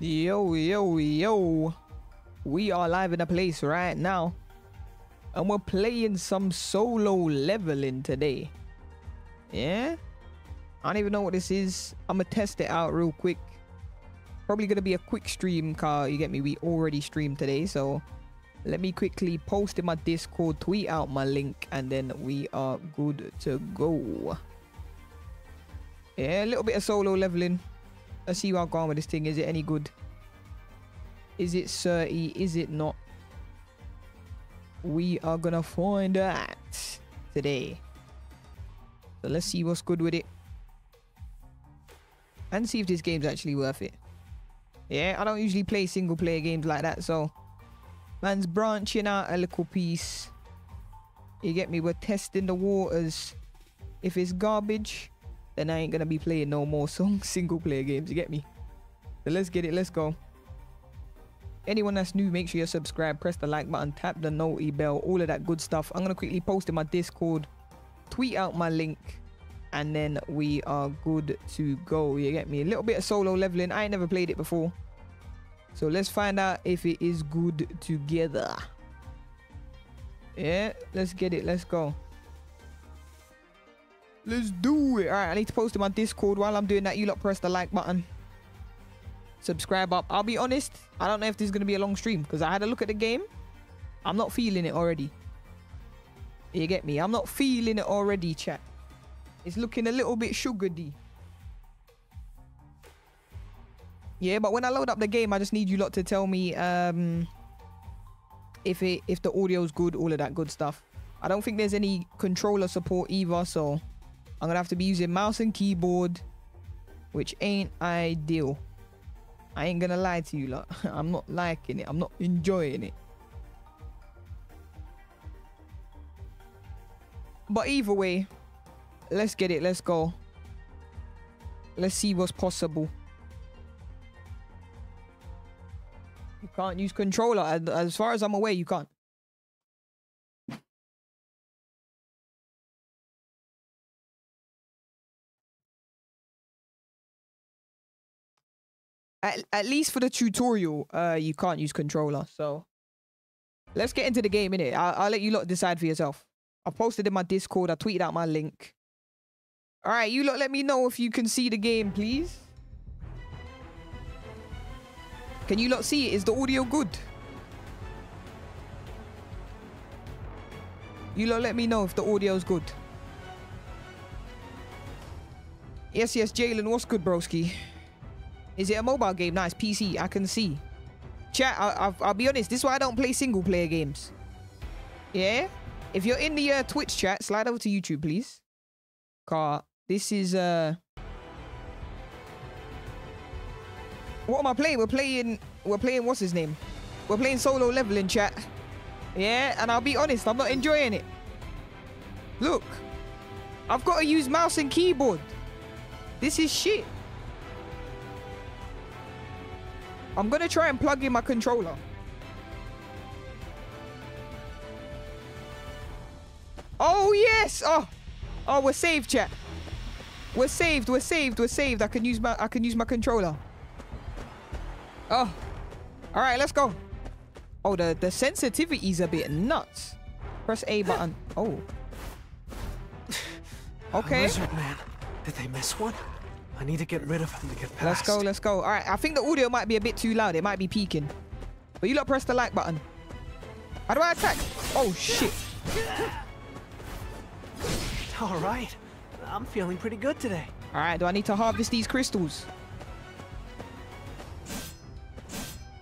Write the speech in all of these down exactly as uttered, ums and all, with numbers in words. Yo, yo, yo. We are live in a place right now. And we're playing some solo leveling today. Yeah? I don't even know what this is. I'm going to test it out real quick. Probably going to be a quick stream, car. You get me? We already streamed today, so... Let me quickly post in my Discord, tweet out my link, and then we are good to go. Yeah, a little bit of solo leveling. Let's see where I'm going with this thing. Is it any good? Is it thirty? Is it not? We are gonna find out today. So let's see what's good with it. And see if this game's actually worth it. Yeah, I don't usually play single player games like that, so... Man's branching out a little piece. You get me? We're testing the waters. If it's garbage, then I ain't gonna be playing no more song single player games. You get me? So let's get it. Let's go. Anyone that's new, make sure you're subscribed. Press the like button. Tap the noty bell. All of that good stuff. I'm gonna quickly post in my Discord. Tweet out my link. And then we are good to go. You get me? A little bit of solo leveling. I ain't never played it before. So let's find out if it is good together. Yeah, let's get it. Let's go. Let's do it. All right, I need to post it on Discord. While I'm doing that, you lot press the like button. Subscribe up. I'll be honest. I don't know if this is going to be a long stream because I had a look at the game. I'm not feeling it already. You get me? I'm not feeling it already, chat. It's looking a little bit sugary. Yeah, but when I load up the game, I just need you lot to tell me um, if it if the audio's good, all of that good stuff. I don't think there's any controller support either, so I'm gonna have to be using mouse and keyboard, which ain't ideal. I ain't gonna lie to you lot. I'm not liking it. I'm not enjoying it. But either way, let's get it. Let's go. Let's see what's possible. You can't use controller. As far as I'm aware, you can't. At, at least for the tutorial, uh, you can't use controller. So let's get into the game, innit? I'll, I'll let you lot decide for yourself. I posted in my Discord. I tweeted out my link. All right, you lot, let me know if you can see the game, please. Can you lot see it? Is the audio good? You lot let me know if the audio's good. Yes, yes, Jalen, what's good, broski? Is it a mobile game? Nice, P C, I can see. Chat, I, I, I'll be honest, this is why I don't play single-player games. Yeah? If you're in the uh, Twitch chat, slide over to YouTube, please. Car, this is... Uh... What am I playing? We're playing... We're playing... What's his name? We're playing solo leveling, chat. Yeah, and I'll be honest, I'm not enjoying it. Look. I've got to use mouse and keyboard. This is shit. I'm going to try and plug in my controller. Oh, yes! Oh! Oh, we're saved, chat. We're saved, we're saved, we're saved. I can use my, I can use my controller. Oh, all right, let's go. Oh, the, the sensitivity's a bit nuts. Press A button. Oh. Okay. Lizard man. Did they miss one? I need to get rid of them to get past. Let's go, let's go. All right, I think the audio might be a bit too loud. It might be peaking. But you lot press the like button. How do I attack? Oh, shit. All right. I'm feeling pretty good today. All right, do I need to harvest these crystals?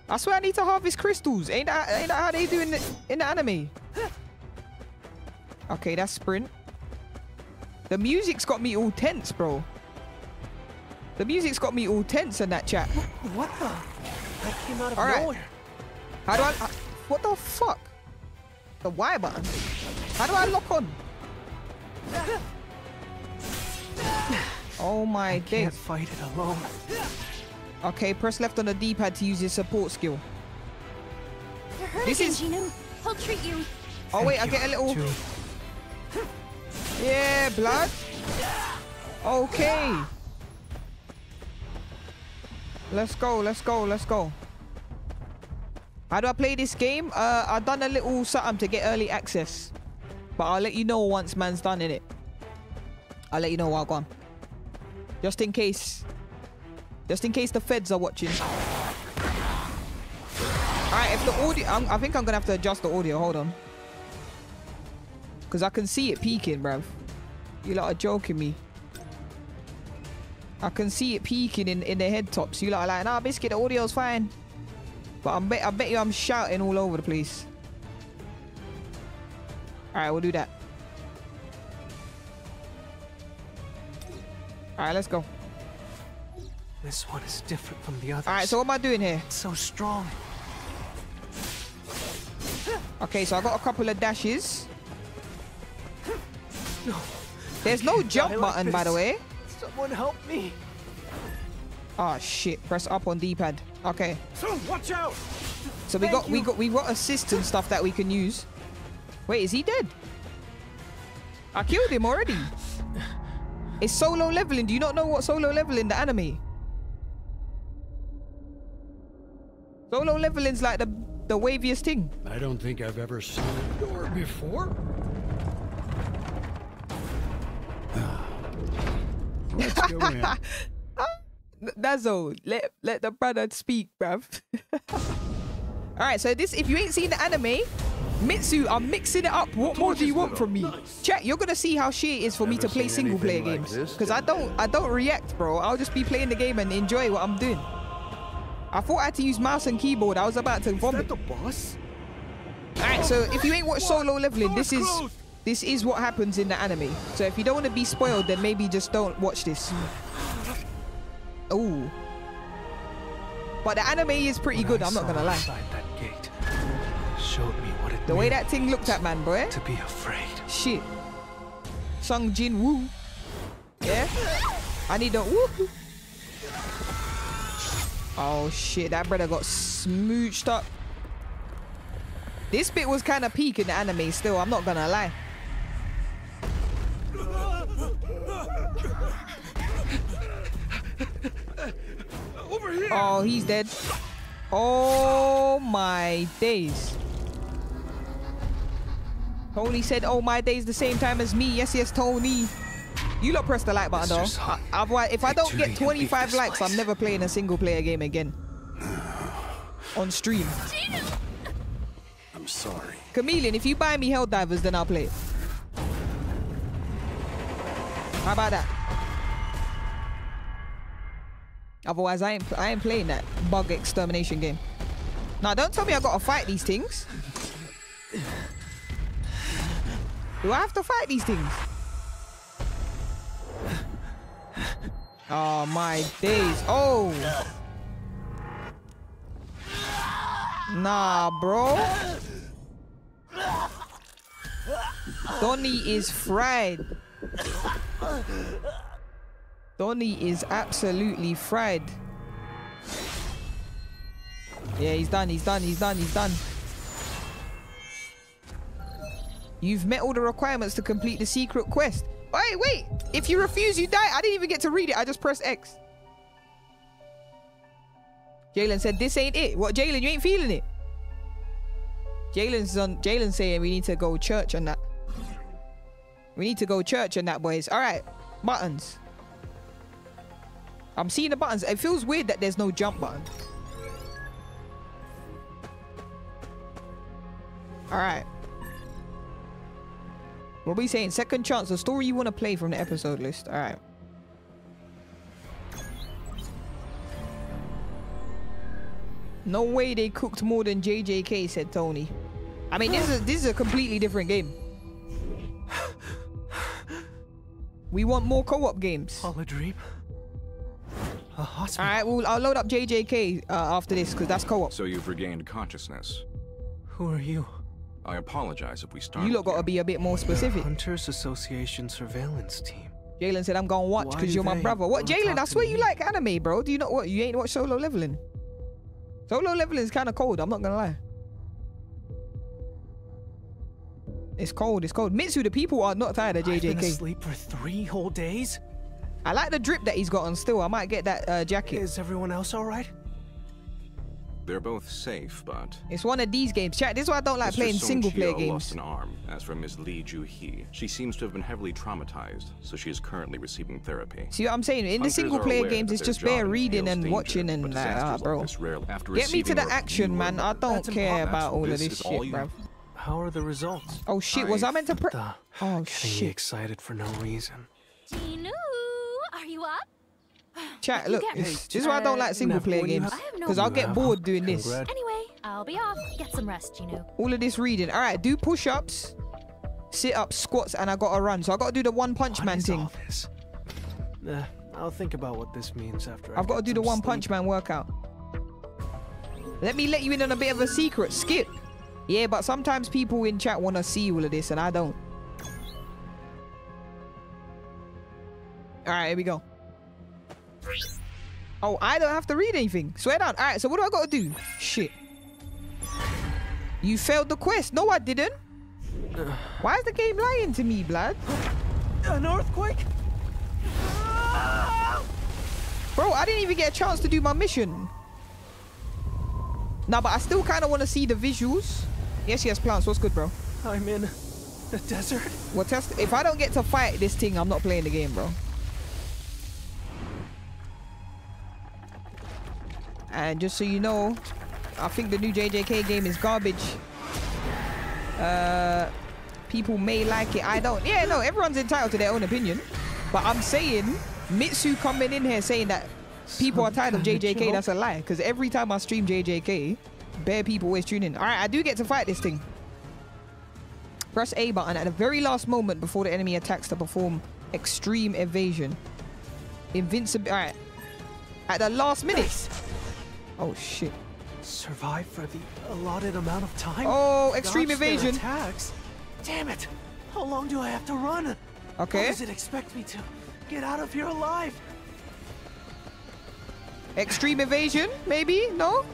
I swear I need to harvest crystals. Ain't that, ain't that how they do in the, in the anime? Okay, that's sprint. The music's got me all tense, bro. The music's got me all tense in that chat. What the? That came out of all right. nowhere. How do I... Uh, what the fuck? The Y button. How do I lock on? Oh my god. I can't fight it alone. Okay, press left on the D-pad to use your support skill. You're hurting, this is. Gino. I'll treat you. Oh wait, I get a little. Yeah, blood. Okay. Let's go, let's go, let's go. How do I play this game? Uh, I've done a little something to get early access. But I'll let you know once man's done in it. I'll let you know while gone. Just in case. Just in case the feds are watching. Alright, if the audio... I'm, I think I'm going to have to adjust the audio. Hold on. Because I can see it peaking, bruv. You lot are joking me. I can see it peaking in, in the head tops. You lot are like, nah, Biscuit, the audio's fine. But I'm bet, I bet you I'm shouting all over the place. Alright, we'll do that. Alright, let's go. This one is different from the others. Alright, so what am I doing here? It's so strong. Okay, so I got a couple of dashes. No, There's no jump button, like by the way. Someone help me. Oh shit, press up on D-pad. Okay. So watch out. So we Thank got you. we got we got assist and stuff that we can use. Wait, is he dead? I killed him already. It's solo leveling. Do you not know what solo leveling the anime? Solo leveling's like the the waviest thing. I don't think I've ever seen a door before. Let's go in. Dazzo, let, let the brother speak, bruv. Alright, so this, if you ain't seen the anime, Mitsu, I'm mixing it up. What more do you want from me? Chat, you're gonna see how shit it is for me to play single player games. Because I don't I don't react, bro. I'll just be playing the game and enjoy what I'm doing. I thought I had to use mouse and keyboard. I was about to vomit. Is that the boss? Alright, so if you ain't watched Solo Leveling, this is this is what happens in the anime. So if you don't want to be spoiled, then maybe just don't watch this. Oh, but the anime is pretty when good. I I'm not gonna lie. That gate showed me what it the way that thing looked at, man, boy. To be afraid. Shit. Sung Jin-Woo. Yeah. I need a woo. Oh shit, that brother got smooched up. This bit was kind of peak in the anime. Still, I'm not gonna lie. Over here. Oh, he's dead. Oh my days. Tony said, oh my days, the same time as me. Yes, yes, Tony. You lot press the like button, though. I, I, if I don't get twenty-five likes, place. I'm never playing a single player game again. On stream. I'm sorry. Chameleon, if you buy me Helldivers, then I'll play it. How about that? Otherwise, I ain't, I ain't playing that bug extermination game. Now, don't tell me I gotta fight these things. Do I have to fight these things? Oh, my days. Oh. Nah, bro. Donnie is fried. Donnie is absolutely fried. Yeah, he's done, he's done, he's done, he's done. You've met all the requirements to complete the secret quest. Wait, wait. If you refuse, you die. I didn't even get to read it. I just pressed X. Jalen said, this ain't it. What, Jalen? You ain't feeling it? Jalen's on. Jalen's saying we need to go church on that. We need to go church on that, boys. All right. Buttons. I'm seeing the buttons. It feels weird that there's no jump button. Alright. What are we saying? Second chance. The story you want to play from the episode list. Alright. No way they cooked more than J J K, said Tony. I mean, this is a, this is a completely different game. We want more co-op games. All a dream. Alright, well, I'll load up J J K uh, after this, because that's co-op. So you've regained consciousness. Who are you? I apologize if we start. You lot got to be a bit more specific. The Hunters Association surveillance team. Jalen said, I'm going to watch because you're my brother. What, Jalen? I swear you like anime, bro. Do you not what? You ain't watch Solo Leveling? Solo Leveling is kind of cold, I'm not going to lie. It's cold, it's cold. Mitsu, the people are not tired of J J K. I've been asleep for three whole days? I like the drip that he's got on still. I might get that uh, jacket. Is everyone else all right? They're both safe, but... It's one of these games. Chat, this is why I don't like Mister playing single-player games. Lost an arm. As for Miss Lee Ju-Hee, she seems to have been heavily traumatized, so she is currently receiving therapy. See what I'm saying? In Hunters the single-player games, it's just bare reading and danger, watching and like, ah, bro. Like After Get me to the action, man. I don't That's care about all this of this shit, you... bro. How are the results? Oh, shit. Was I, I meant to... Pre the... Oh, shit. Excited for no reason. Genu, are you up? Chat, look, hey, this is why I don't like single-player games, because I'll get bored doing this. Anyway, I'll be off. Get some rest, Genu. All of this reading. All right, do push-ups, sit-ups, squats, and I gotta run. So I gotta do the One Punch Man thing. Uh, I'll think about what this means after. I've gotta do the One Punch Man workout. Let me let you in on a bit of a secret. Skip. Yeah, but sometimes people in chat wanna see all of this, and I don't. All right, here we go. Oh, I don't have to read anything. Swear down. All right, so what do I got to do? Shit. You failed the quest. No, I didn't. Why is the game lying to me, blood? An earthquake? Bro, I didn't even get a chance to do my mission. Nah, but I still kind of want to see the visuals. Yes, yes, Plants. What's good, bro? I'm in the desert. Well, test if I don't get to fight this thing, I'm not playing the game, bro. And just so you know, I think the new J J K game is garbage. Uh, people may like it. I don't. Yeah, no, everyone's entitled to their own opinion. But I'm saying, Mitsu coming in here saying that people are tired of J J K, that's a lie. Because every time I stream J J K, bare people always tune in. All right, I do get to fight this thing. Press A button at the very last moment before the enemy attacks to perform extreme evasion. Invincible. All right. At the last minute. Oh shit! Survive for the allotted amount of time. Oh, extreme Dodge evasion! Attacks. Damn it! How long do I have to run? Okay. How does it expect me to get out of here alive? Extreme evasion, maybe? No.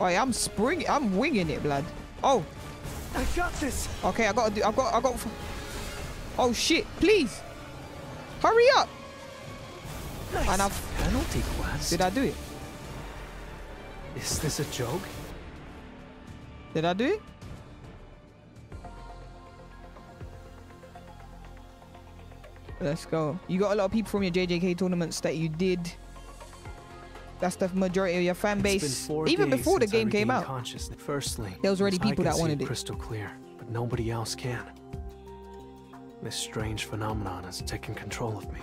Oh, yeah, I'm springing. I'm winging it, blood. Oh. I got this. Okay, I gotta do. I got. I got. Oh shit! Please, hurry up! Nice. And I've penalty quest. Did I do it? Is this a joke? Did I do it? Let's go. You got a lot of people from your J J K tournaments that you did. That's the majority of your fan base. Even before the game came out, firstly, there was already people that wanted it. Crystal clear, but nobody else can. This strange phenomenon has taken control of me.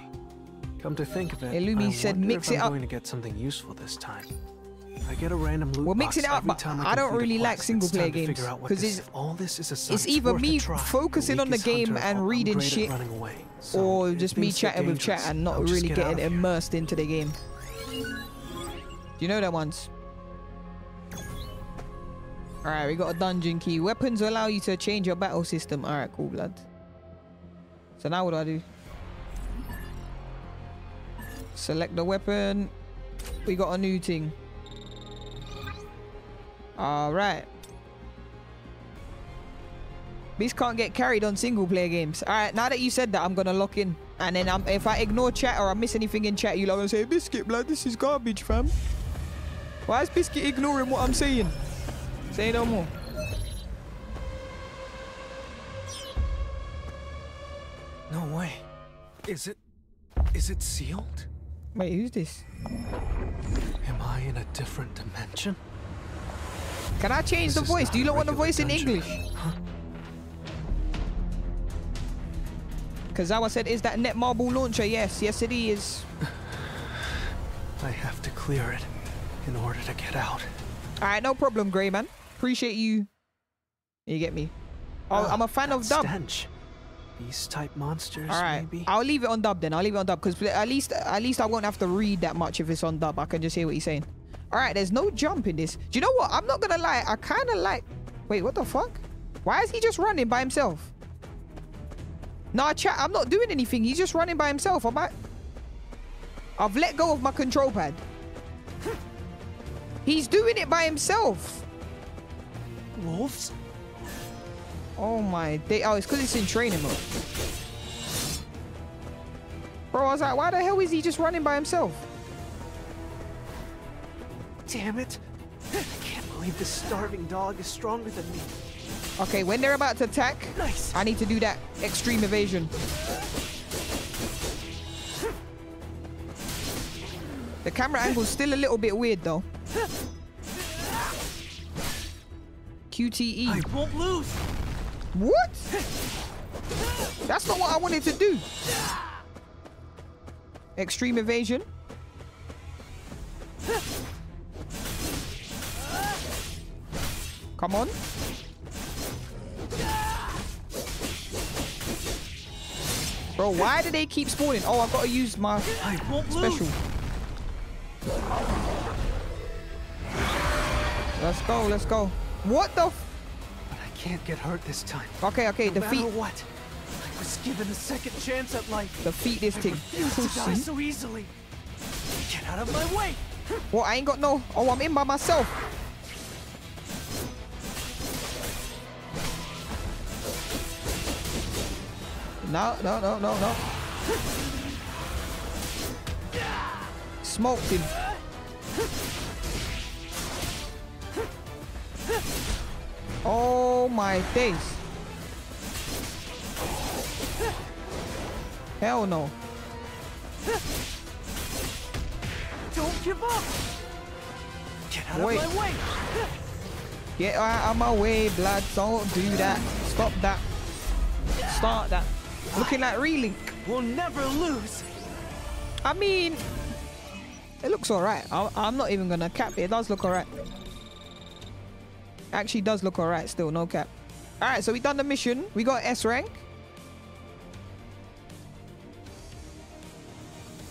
Come to think of it, Illumi said, "Mix it up." I'm going to get something useful this time. I get a random loot. Well, mix it up, but I, I don't really like single-player games because all this is a. It's either me focusing on the game and reading shit, or just me chatting with chat and not really getting immersed into the game. You know that once. All right, we got a dungeon key. Weapons allow you to change your battle system. All right, cool, blood. So now what do I do? Select the weapon. We got a new thing. All right. This can't get carried on single-player games. All right, now that you said that, I'm going to lock in. And then I'm, if I ignore chat or I miss anything in chat, you'll always say, Biscuit, blood, this is garbage, fam. Why is Biscuit ignoring what I'm saying? Say no more. No way. Is it... Is it sealed? Wait, who's this? Am I in a different dimension? Can I change the voice? Do you not want the voice in English? Huh? Kazawa said, is that Netmarble launcher? Yes, yes it is. I have to clear it in order to get out. Alright, no problem, Grey Man. Appreciate you. You get me. Oh, oh I'm a fan of dub. Stench. These type monsters, all right. Maybe. I'll leave it on dub then. I'll leave it on dub because at least, at least I won't have to read that much if it's on dub. I can just hear what he's saying. All right, there's no jump in this. Do you know what? I'm not gonna lie. I kind of like. Wait, what the fuck? Why is he just running by himself? Nah, chat. I'm not doing anything. He's just running by himself. I'm. At... I've let go of my control pad. He's doing it by himself. Wolves. Oh my day. Oh, it's because it's in training mode. Bro, I was like, why the hell is he just running by himself? Damn it. I can't believe this starving dog is stronger than me. Okay, when they're about to attack, nice. I need to do that extreme evasion. The camera angle's still a little bit weird though. Q T E. I won't lose. What? That's not what I wanted to do. Extreme evasion. Come on. Bro, why do they keep spawning? Oh, I've got to use my I won't special. Lose. Let's go, let's go. What the f- But I can't get hurt this time. Okay, okay, no defeat. What? I was given a second chance at life. Defeat this thing. I refuse to die so easily. Get out of my way. Well, I ain't got no. Oh, I'm in by myself. No, no, no, no, no. Smoked him. Oh my days. Hell no. Don't give up. Get out Wait. of my way. Get out of my way, blood. Don't do that. Stop that. Start that. Looking like Relink. We'll never lose. I mean, it looks alright. I'm not even gonna cap it. It does look alright. Actually, does look alright still. No cap. Alright, so we done the mission. We got S rank.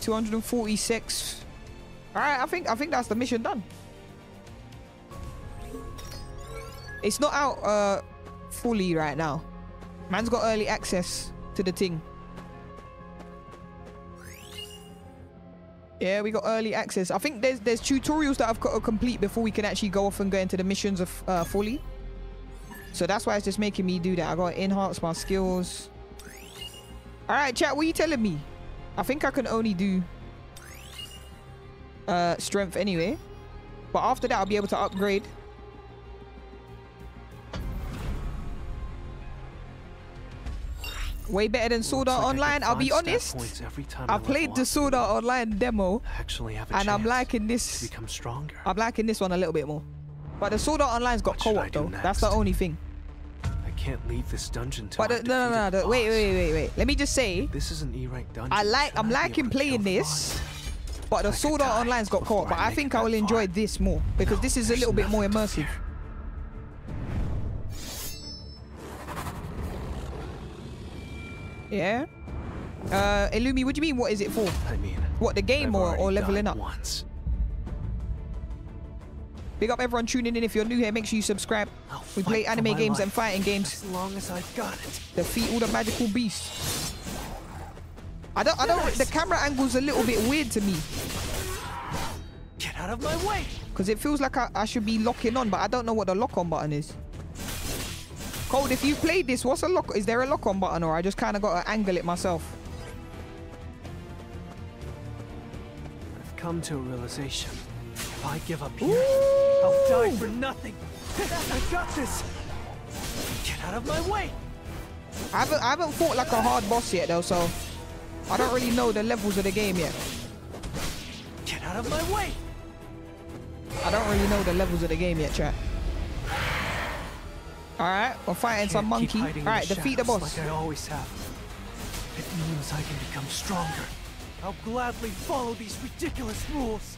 two hundred forty-six. Alright, I think I think that's the mission done. It's not out uh, fully right now. Man's got early access to the thing. Yeah, we got early access. I think there's there's tutorials that I've got to complete before we can actually go off and go into the missions of uh, fully. So that's why it's just making me do that. I gotta enhance my skills. All right, chat. What are you telling me? I think I can only do uh, strength anyway, but after that I'll be able to upgrade. Way better than Sword Art Online. I'll be honest. I played the Sword Art Online demo, and I'm liking this. I'm liking this one a little bit more. But the Sword Art Online's got co-op though. That's the only thing. I can't leave this dungeon. But the, no, no, no. Wait, wait, wait, wait. Let me just say. This is an E-rank dungeon. I like. I'm liking playing this, but the Sword Art Online's got co-op. But I think I will enjoy this more because this is a little bit more immersive. Yeah. Uh, Illumi, what do you mean? What is it for? I mean, what, the game or, or leveling up? Once. Big up everyone tuning in. If you're new here, make sure you subscribe. I'll we play anime games life. and fighting games. As long as I've got it. Defeat all the magical beasts. I don't. I don't. The camera angle's a little bit weird to me. Get out of my way. Because it feels like I, I should be locking on, but I don't know what the lock-on button is. Cold, if you played this, what's a lock? Is there a lock-on button, or I just kind of got to angle it myself? I've come to a realization. If I give up here, ooh, I'll die for nothing. I got this. Get out of my way. I haven't, I haven't fought like a hard boss yet, though, so I don't really know the levels of the game yet. Get out of my way. I don't really know the levels of the game yet, chat. All right, we're fighting some monkey. All right, defeat the boss. Like I always have. It means I can become stronger. I'll gladly follow these ridiculous rules.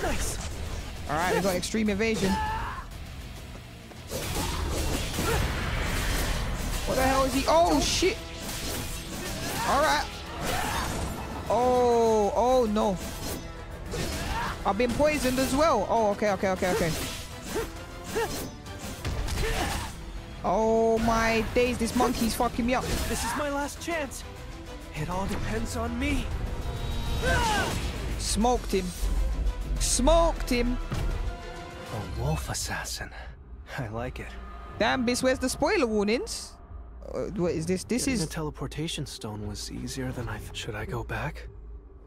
Nice. All right, we got extreme evasion. What the hell is he? Oh shit! All right. Oh, oh no. I've been poisoned as well. Oh, okay, okay, okay, okay. Oh my days, this monkey's fucking me up. This is my last chance. It all depends on me. Smoked him. Smoked him. A wolf assassin. I like it. Damn, bitch, where's the spoiler warnings? What is this? This Getting is the teleportation stone was easier than I. Th Should I go back?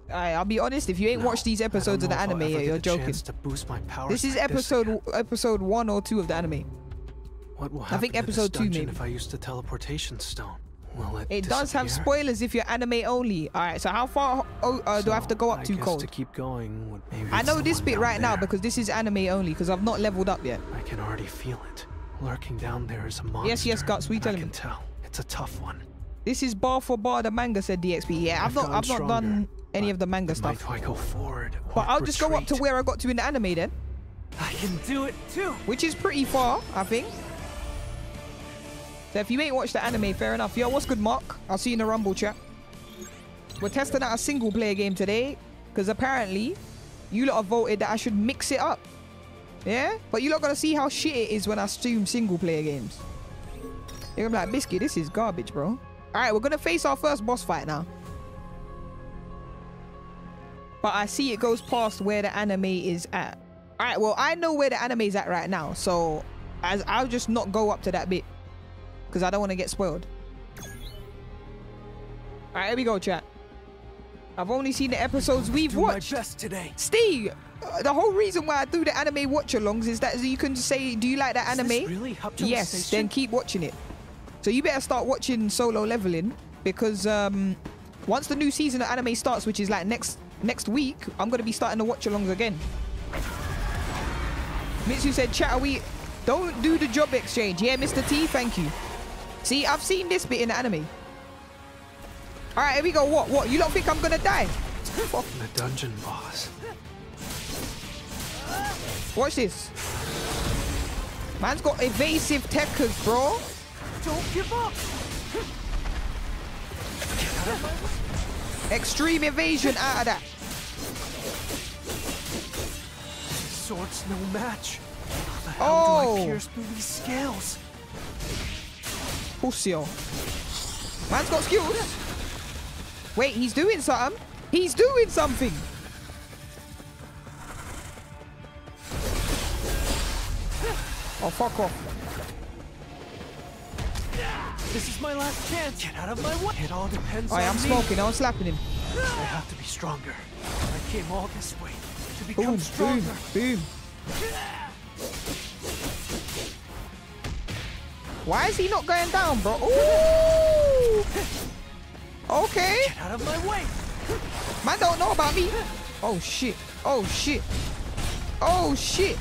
Alright, I'll be honest. If you ain't no, watched these episodes of the anime, you're joking. To boost my this is episode this episode one or two of the anime. What will happen I think episode to this two maybe. If I use the teleportation stone, will it? It disappear? Does have spoilers if you're anime only. Alright, so how far oh, uh, so do I have to go up I to guess cold? To keep going, would maybe I know this bit right there. Now because this is anime only because I've not leveled up yet. I can already feel it. Lurking down there is a monster. Yes, yes, Guts, we tell him. I can tell. It's a tough one. This is bar for bar the manga, said D X P. Yeah, I've, I've not, I've stronger, not done any of the manga stuff. Do I go forward? But I'll retreat? Just go up to where I got to in the anime then. I can do it too. Which is pretty far, I think. So if you ain't watched the anime, fair enough. Yo, what's good, Mark? I'll see you in the Rumble chat. We're testing out a single player game today because apparently you lot have voted that I should mix it up. Yeah, but you're not gonna see how shit it is when I stream single player games. You're gonna be like, Biscuit, this is garbage, bro. All right, we're gonna face our first boss fight now. But I see it goes past where the anime is at. All right, well, I know where the anime is at right now, so as I'll just not go up to that bit because I don't want to get spoiled. All right, here we go, chat. I've only seen the episodes we've watched. My best today. Steve, uh, the whole reason why I do the anime watch-alongs is that you can just say, do you like that is anime? Really yes, station? Then keep watching it. So you better start watching Solo Leveling because um, once the new season of anime starts, which is like next next week, I'm going to be starting the watch-alongs again. Mitsu said, chat, are we... Don't do the job exchange. Yeah, Mister T, thank you. See, I've seen this bit in the anime. All right, here we go. What? What? You don't think I'm gonna die? Fuck. The dungeon boss. Watch this. Man's got evasive tekkers, bro. Don't give up. Extreme evasion out of that. Swords no match. How the hell oh. do I pierce through these scales? Pussy. Man's got skills. Wait, he's doing something. He's doing something. Oh, fuck off. This is my last chance. Get out of my way. It all depends on me. Alright, I'm smoking. I was slapping him. I have to be stronger. I came all this way to become boom, stronger. Boom, boom. Why is he not going down, bro? Ooh! Okay. Get out of my way. Man don't know about me. Oh shit. Oh shit. Oh shit.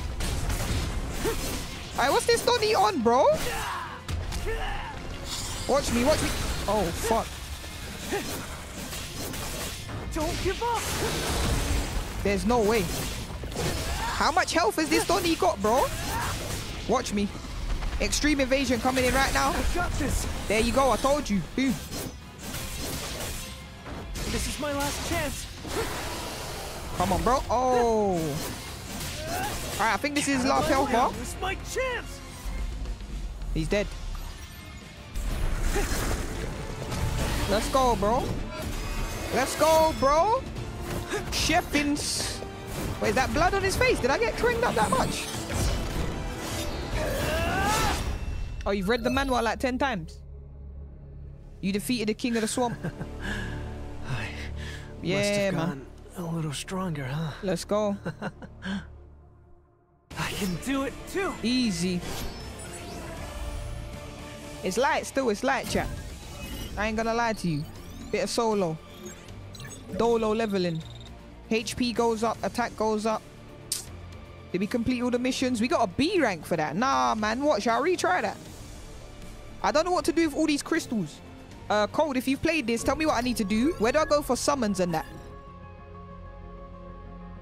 Alright, what's this Donnie on, bro? Watch me, watch me. Oh fuck. Don't give up. There's no way. How much health has this Donnie got, bro? Watch me. Extreme evasion coming in right now. I got this. There you go, I told you. Boom. This is my last chance. Come on, bro. Oh. All right, I think this is his last health bar. This is my chance. He's dead. Let's go, bro. Let's go, bro. Sheffins. Wait, is that blood on his face? Did I get cringed up that much? Oh, you've read the manual like ten times. You defeated the king of the swamp. Yeah, man. A little stronger, huh? Let's go. I can do it too. Easy. It's light still. It's light, chat. I ain't gonna lie to you. Bit of solo. Dolo leveling. H P goes up. Attack goes up. Did we complete all the missions? We got a B rank for that. Nah, man. Watch. I'll retry that. I don't know what to do with all these crystals. Uh, Cold, if you've played this, tell me what I need to do. Where do I go for summons and that?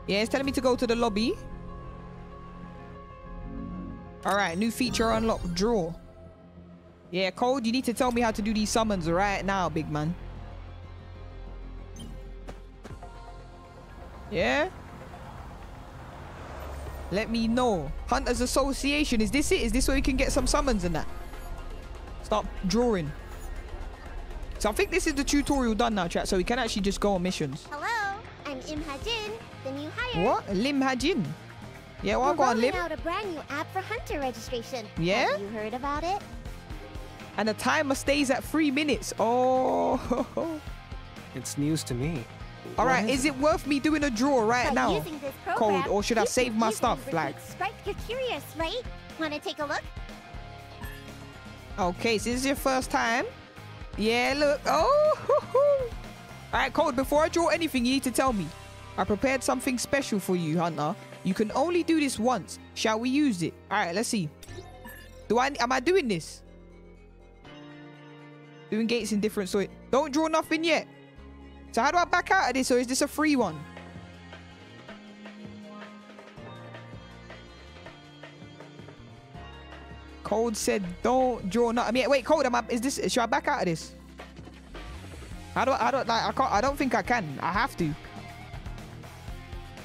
Yeah, it's telling me to go to the lobby. Alright, new feature unlocked, draw. Yeah, Cold, you need to tell me how to do these summons right now, big man. Yeah? Let me know. Hunters Association, is this it? Is this where we can get some summons and that? Stop drawing. So I think this is the tutorial done now, chat, so we can actually just go on missions. Hello, I'm Im Ha-jin, the new hire. What? Lim Ha-jin? Yeah, well, I'll go on Lim. We're rolling out a brand new app for hunter registration. Yeah? Have you heard about it? And the timer stays at three minutes. Oh. It's news to me. All right, is it worth me doing a draw right now, Cold, or should I save my stuff? Like, you're curious, right? Want to take a look? Okay, so this is your first time. Yeah, look. Oh. All right, Cold, before I draw anything, you need to tell me. I prepared something special for you, Hunter. You can only do this once. Shall we use it? All right, let's see. Do I? Am I doing this? Doing gates in different soil. Don't draw nothing yet. So how do I back out of this, or is this a free one? Cold said, "Don't draw nothing." I mean, wait, Cold. Am I? Is this? Should I back out of this? How do I? I don't like. I can't. I don't think I can. I have to.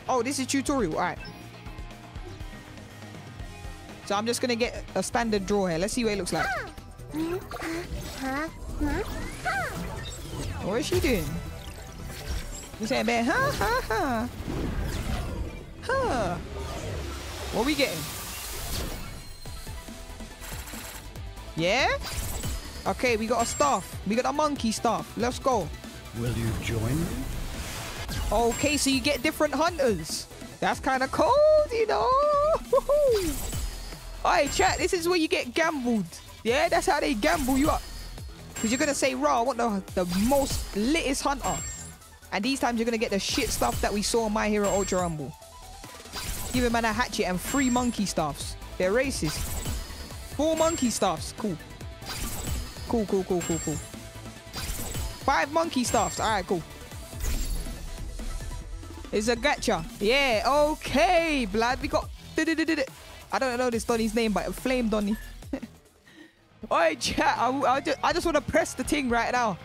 Oh, this is tutorial. All right. So I'm just gonna get a standard draw here. Let's see what it looks like. What is she doing? You saying, man? Ha ha ha. Huh. What are we getting? Yeah. Okay, we got a staff. We got a monkey staff. Let's go. Will you join me? Okay, so you get different hunters. That's kind of cold, you know. Alright, chat. This is where you get gambled. Yeah, that's how they gamble you up. Because you're going to say, raw, I want the, the most litest hunter. And these times you're going to get the shit stuff that we saw in My Hero Ultra Rumble. Give him man a hatchet and three monkey staffs. They're racist. Four monkey staffs. Cool. Cool, cool, cool, cool, cool. Five monkey staffs. Alright, cool. It's a gacha. Yeah, okay, blood. We got... I don't know this Donnie's name, but Flame Donnie. Oi, chat, I, I just, I just want to press the thing right now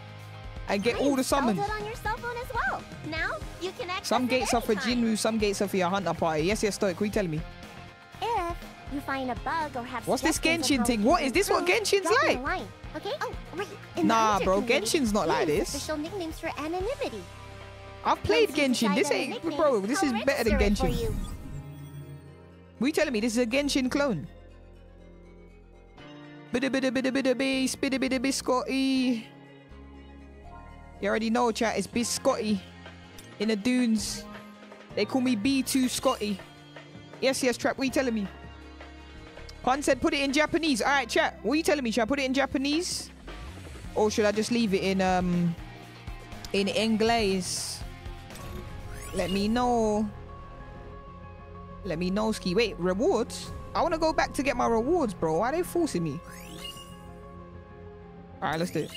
and get all the summons. On your cell phone as well. Now you can some gates are for Jinwoo, some gates are for your hunter party. Yes, yes, Stoic, will you tell me? If you find a bug or have what's this Genshin thing? What is this what Genshin's like? Line, okay? Oh, right. Nah, bro, Genshin's not like this. Official nicknames for anonymity. I've played Genshin. This ain't, bro, this is better than Genshin. Were you telling me this is a Genshin clone? Bidda bidda bidda bidda bee, spidda bidda biscotti. You already know, chat, it's Biscotti in the dunes. They call me B two Scotty. Yes, yes, trap, what are you telling me? Han said put it in Japanese. All right, chat, what are you telling me? Should I put it in Japanese? Or should I just leave it in, um, in English? Let me know. Let me know, Ski. Wait, rewards? I want to go back to get my rewards, bro. Why are they forcing me? All right, let's do it.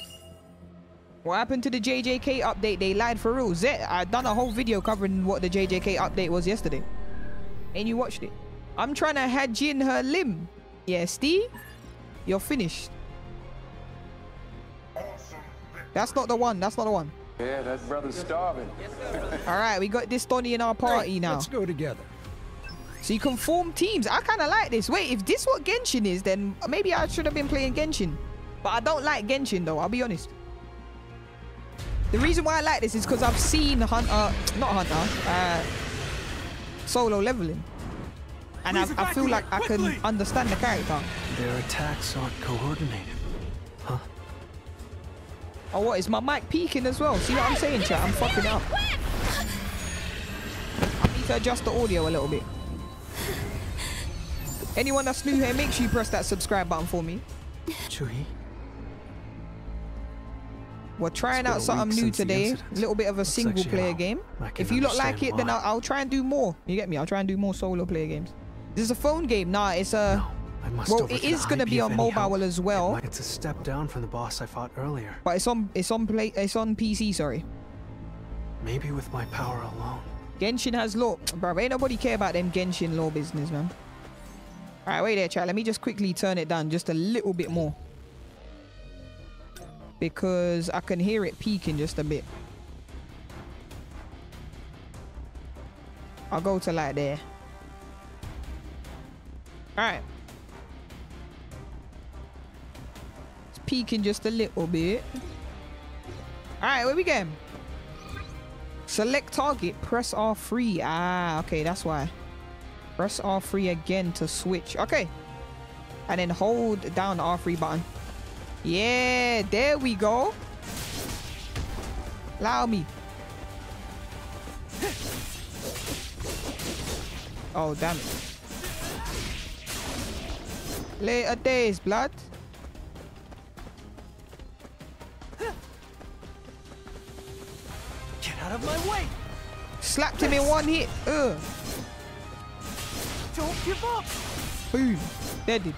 What happened to the J J K update? They lied for real. Zet, I done a whole video covering what the J J K update was yesterday. And you watched it. I'm trying to hajin her limb. Yeah, Steve, you're finished. That's not the one. That's not the one. Yeah, that brother's starving. All right, we got this Donnie in our party right, now. Let's go together. So you can form teams. I kind of like this. Wait, if this what Genshin is, then maybe I should have been playing Genshin. But I don't like Genshin, though. I'll be honest. The reason why I like this is because I've seen Hunter... Not Hunter. Uh, solo leveling. And I, I feel like I can understand the character. Their attacks aren't coordinated. Huh? Oh, what? Is my mic peaking as well? See what I'm saying, chat? I'm fucking up. I need to adjust the audio a little bit. Anyone that's new here, make sure you press that subscribe button for me. Ju-Hee. We're trying out something new today. A little bit of a single player game. If you lot like it, then I'll, I'll try and do more. You get me? I'll try and do more solo player games. This is a phone game. Nah, it's a... Well, it is going to be on mobile as well. It's a step down from the boss I fought earlier. But it's on, it's on, play, it's on P C, sorry. Maybe with my power alone. Genshin has law. Bruh, ain't nobody care about them Genshin law business, man. All right, wait there, chat. Let me just quickly turn it down just a little bit more. Because I can hear it peaking just a bit. I'll go to like there. All right. It's peaking just a little bit. All right, where we going? Select target, press R three. Ah, okay, that's why. Press R three again to switch. Okay. And then hold down the R three button. Yeah, there we go. Allow me. Oh, damn it. Lay a day's blood. Get out of my way. Slapped him yes. in one hit. Ugh. Don't give up. Boom. Deaded.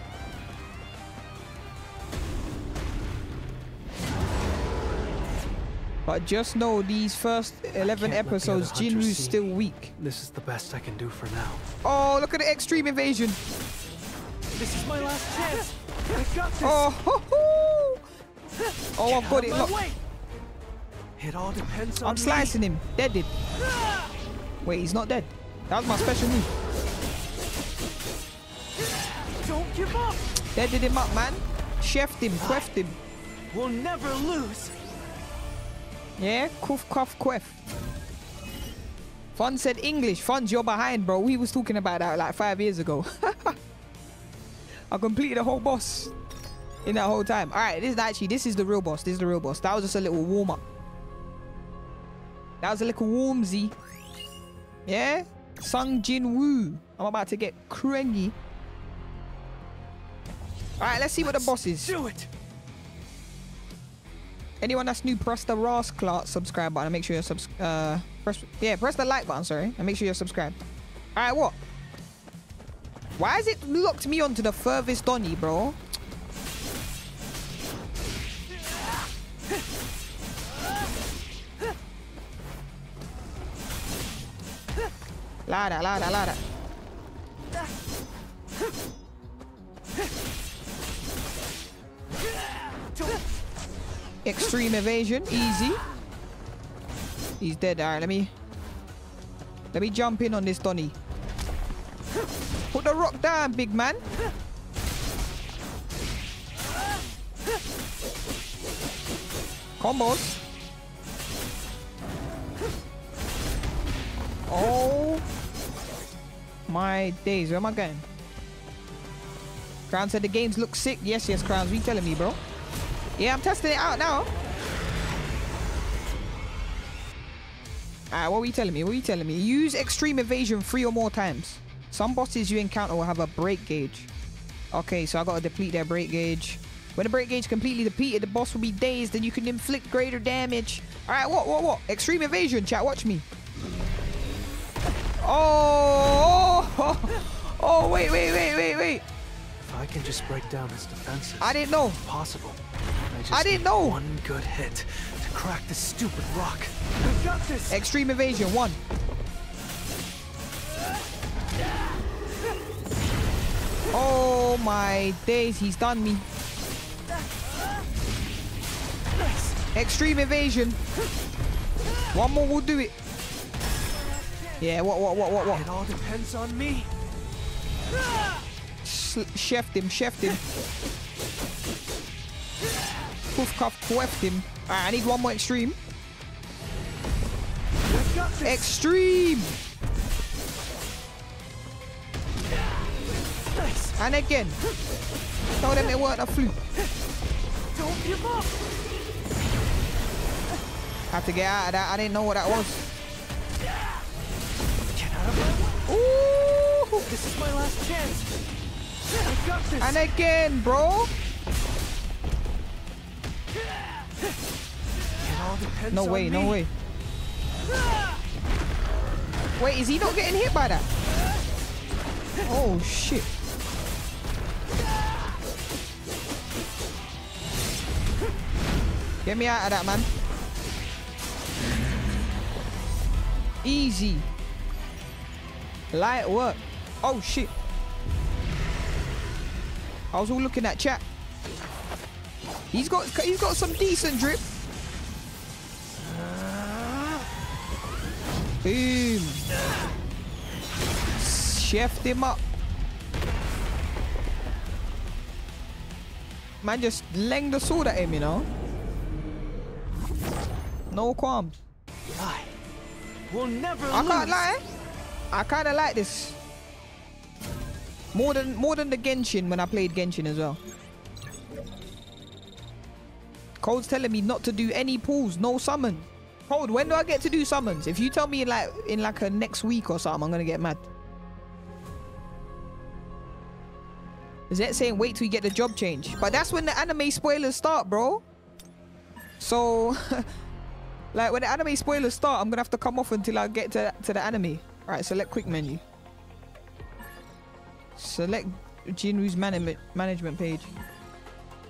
But just know these first eleven episodes, Jin-Woo's still weak. This is the best I can do for now. Oh, look at the extreme invasion. This is my last chance. I got this. Oh, ho, ho. Oh, I've got it. Look. It all depends on I'm slicing me. him. Deaded. Wait, he's not dead. That was my special move. Don't give up. Deaded him up, man. Chefed him, queffed him. We'll never lose. Yeah, cuff, cuff, queff. Fun said English. Fun's, you're behind, bro. We was talking about that like five years ago. I completed the whole boss in that whole time. All right, this is actually, this is the real boss. This is the real boss. That was just a little warm up. That was a little warmsy. Yeah? Sung Jin-Woo. I'm about to get crangy. All right, let's see what the boss is. Do it. Anyone that's new, press the Rasclark subscribe button and make sure you're subs uh press yeah, press the like button, sorry, and make sure you're subscribed. Alright, what? Why has it locked me onto the furthest Donnie, bro? Lada, lada, lada. Extreme evasion, easy. He's dead. All right, let me let me jump in on this Donnie. Put the rock down, big man. Combos. Oh my days, where am I going? Crown said the games look sick. Yes, yes, Crowns, we telling me, bro. Yeah, I'm testing it out now. Alright, what were you telling me? What were you telling me? Use extreme evasion three or more times. Some bosses you encounter will have a break gauge. Okay, so I gotta deplete their break gauge. When the break gauge completely depleted, the boss will be dazed and you can inflict greater damage. Alright, what, what, what? Extreme evasion, chat, watch me. Oh! Oh, oh wait, wait, wait, wait, wait. If I can just break down his defenses. I didn't know. It's possible. I, just I didn't know. One good hit to crack this stupid rock. We got this. Extreme evasion one. Oh my days, he's done me. Nice. Extreme evasion. One more will do it. Yeah. What? What? What? What? What? It all depends on me. Chefed him. Chefed him. Cuff, cuff, quaffed him. Alright, I need one more extreme. Extreme! Nice. And again. Tell them it weren't a fluke. Don't give up. Have to get out of that. I didn't know what that was. Get out of my way. Ooh! This is my last chance. I got this. And again, bro. No way, no way. Wait, is he not getting hit by that? Oh, shit. Get me out of that, man. Easy. Light work. Oh, shit. I was all looking at chat. He's got, he's got some decent drip. Boom. Chefed him up. Man, just length the sword at him, you know. No qualms. I, we'll never I can't lose. lie. I kind of like this more than more than the Genshin when I played Genshin as well. Cold's telling me not to do any pulls, no summon. Cold, when do I get to do summons? If you tell me in like in like a next week or something, I'm gonna get mad. Is that saying wait till you get the job change? But that's when the anime spoilers start, bro. So, like when the anime spoilers start, I'm gonna have to come off until I get to to the anime. All right, select quick menu. Select Jinwoo's management management page.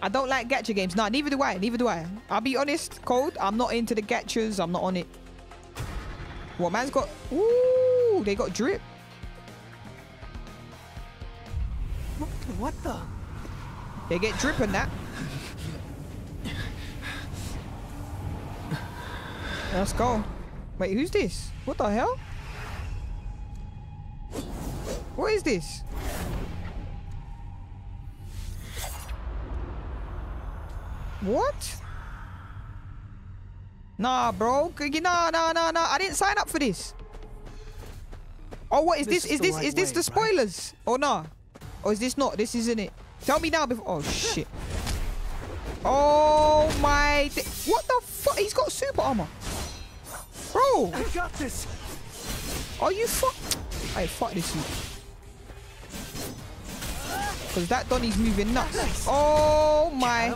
I don't like gacha games. Nah, neither do I. Neither do I. I'll be honest, Cold. I'm not into the gachas. I'm not on it. What, man's got... Ooh, they got drip. What the? They get drip on that. Let's go. Wait, who's this? What the hell? What is this? What? Nah, bro. Nah, nah, nah, nah. I didn't sign up for this. Oh, what is this? Is this is this the spoilers? Or nah? Or is this not? This isn't it. Tell me now before. Oh shit. Oh my. What the fuck? He's got super armor, bro. I got this. Are you fuck? Hey, fuck this. Cause that Donnie's moving nuts. Oh my.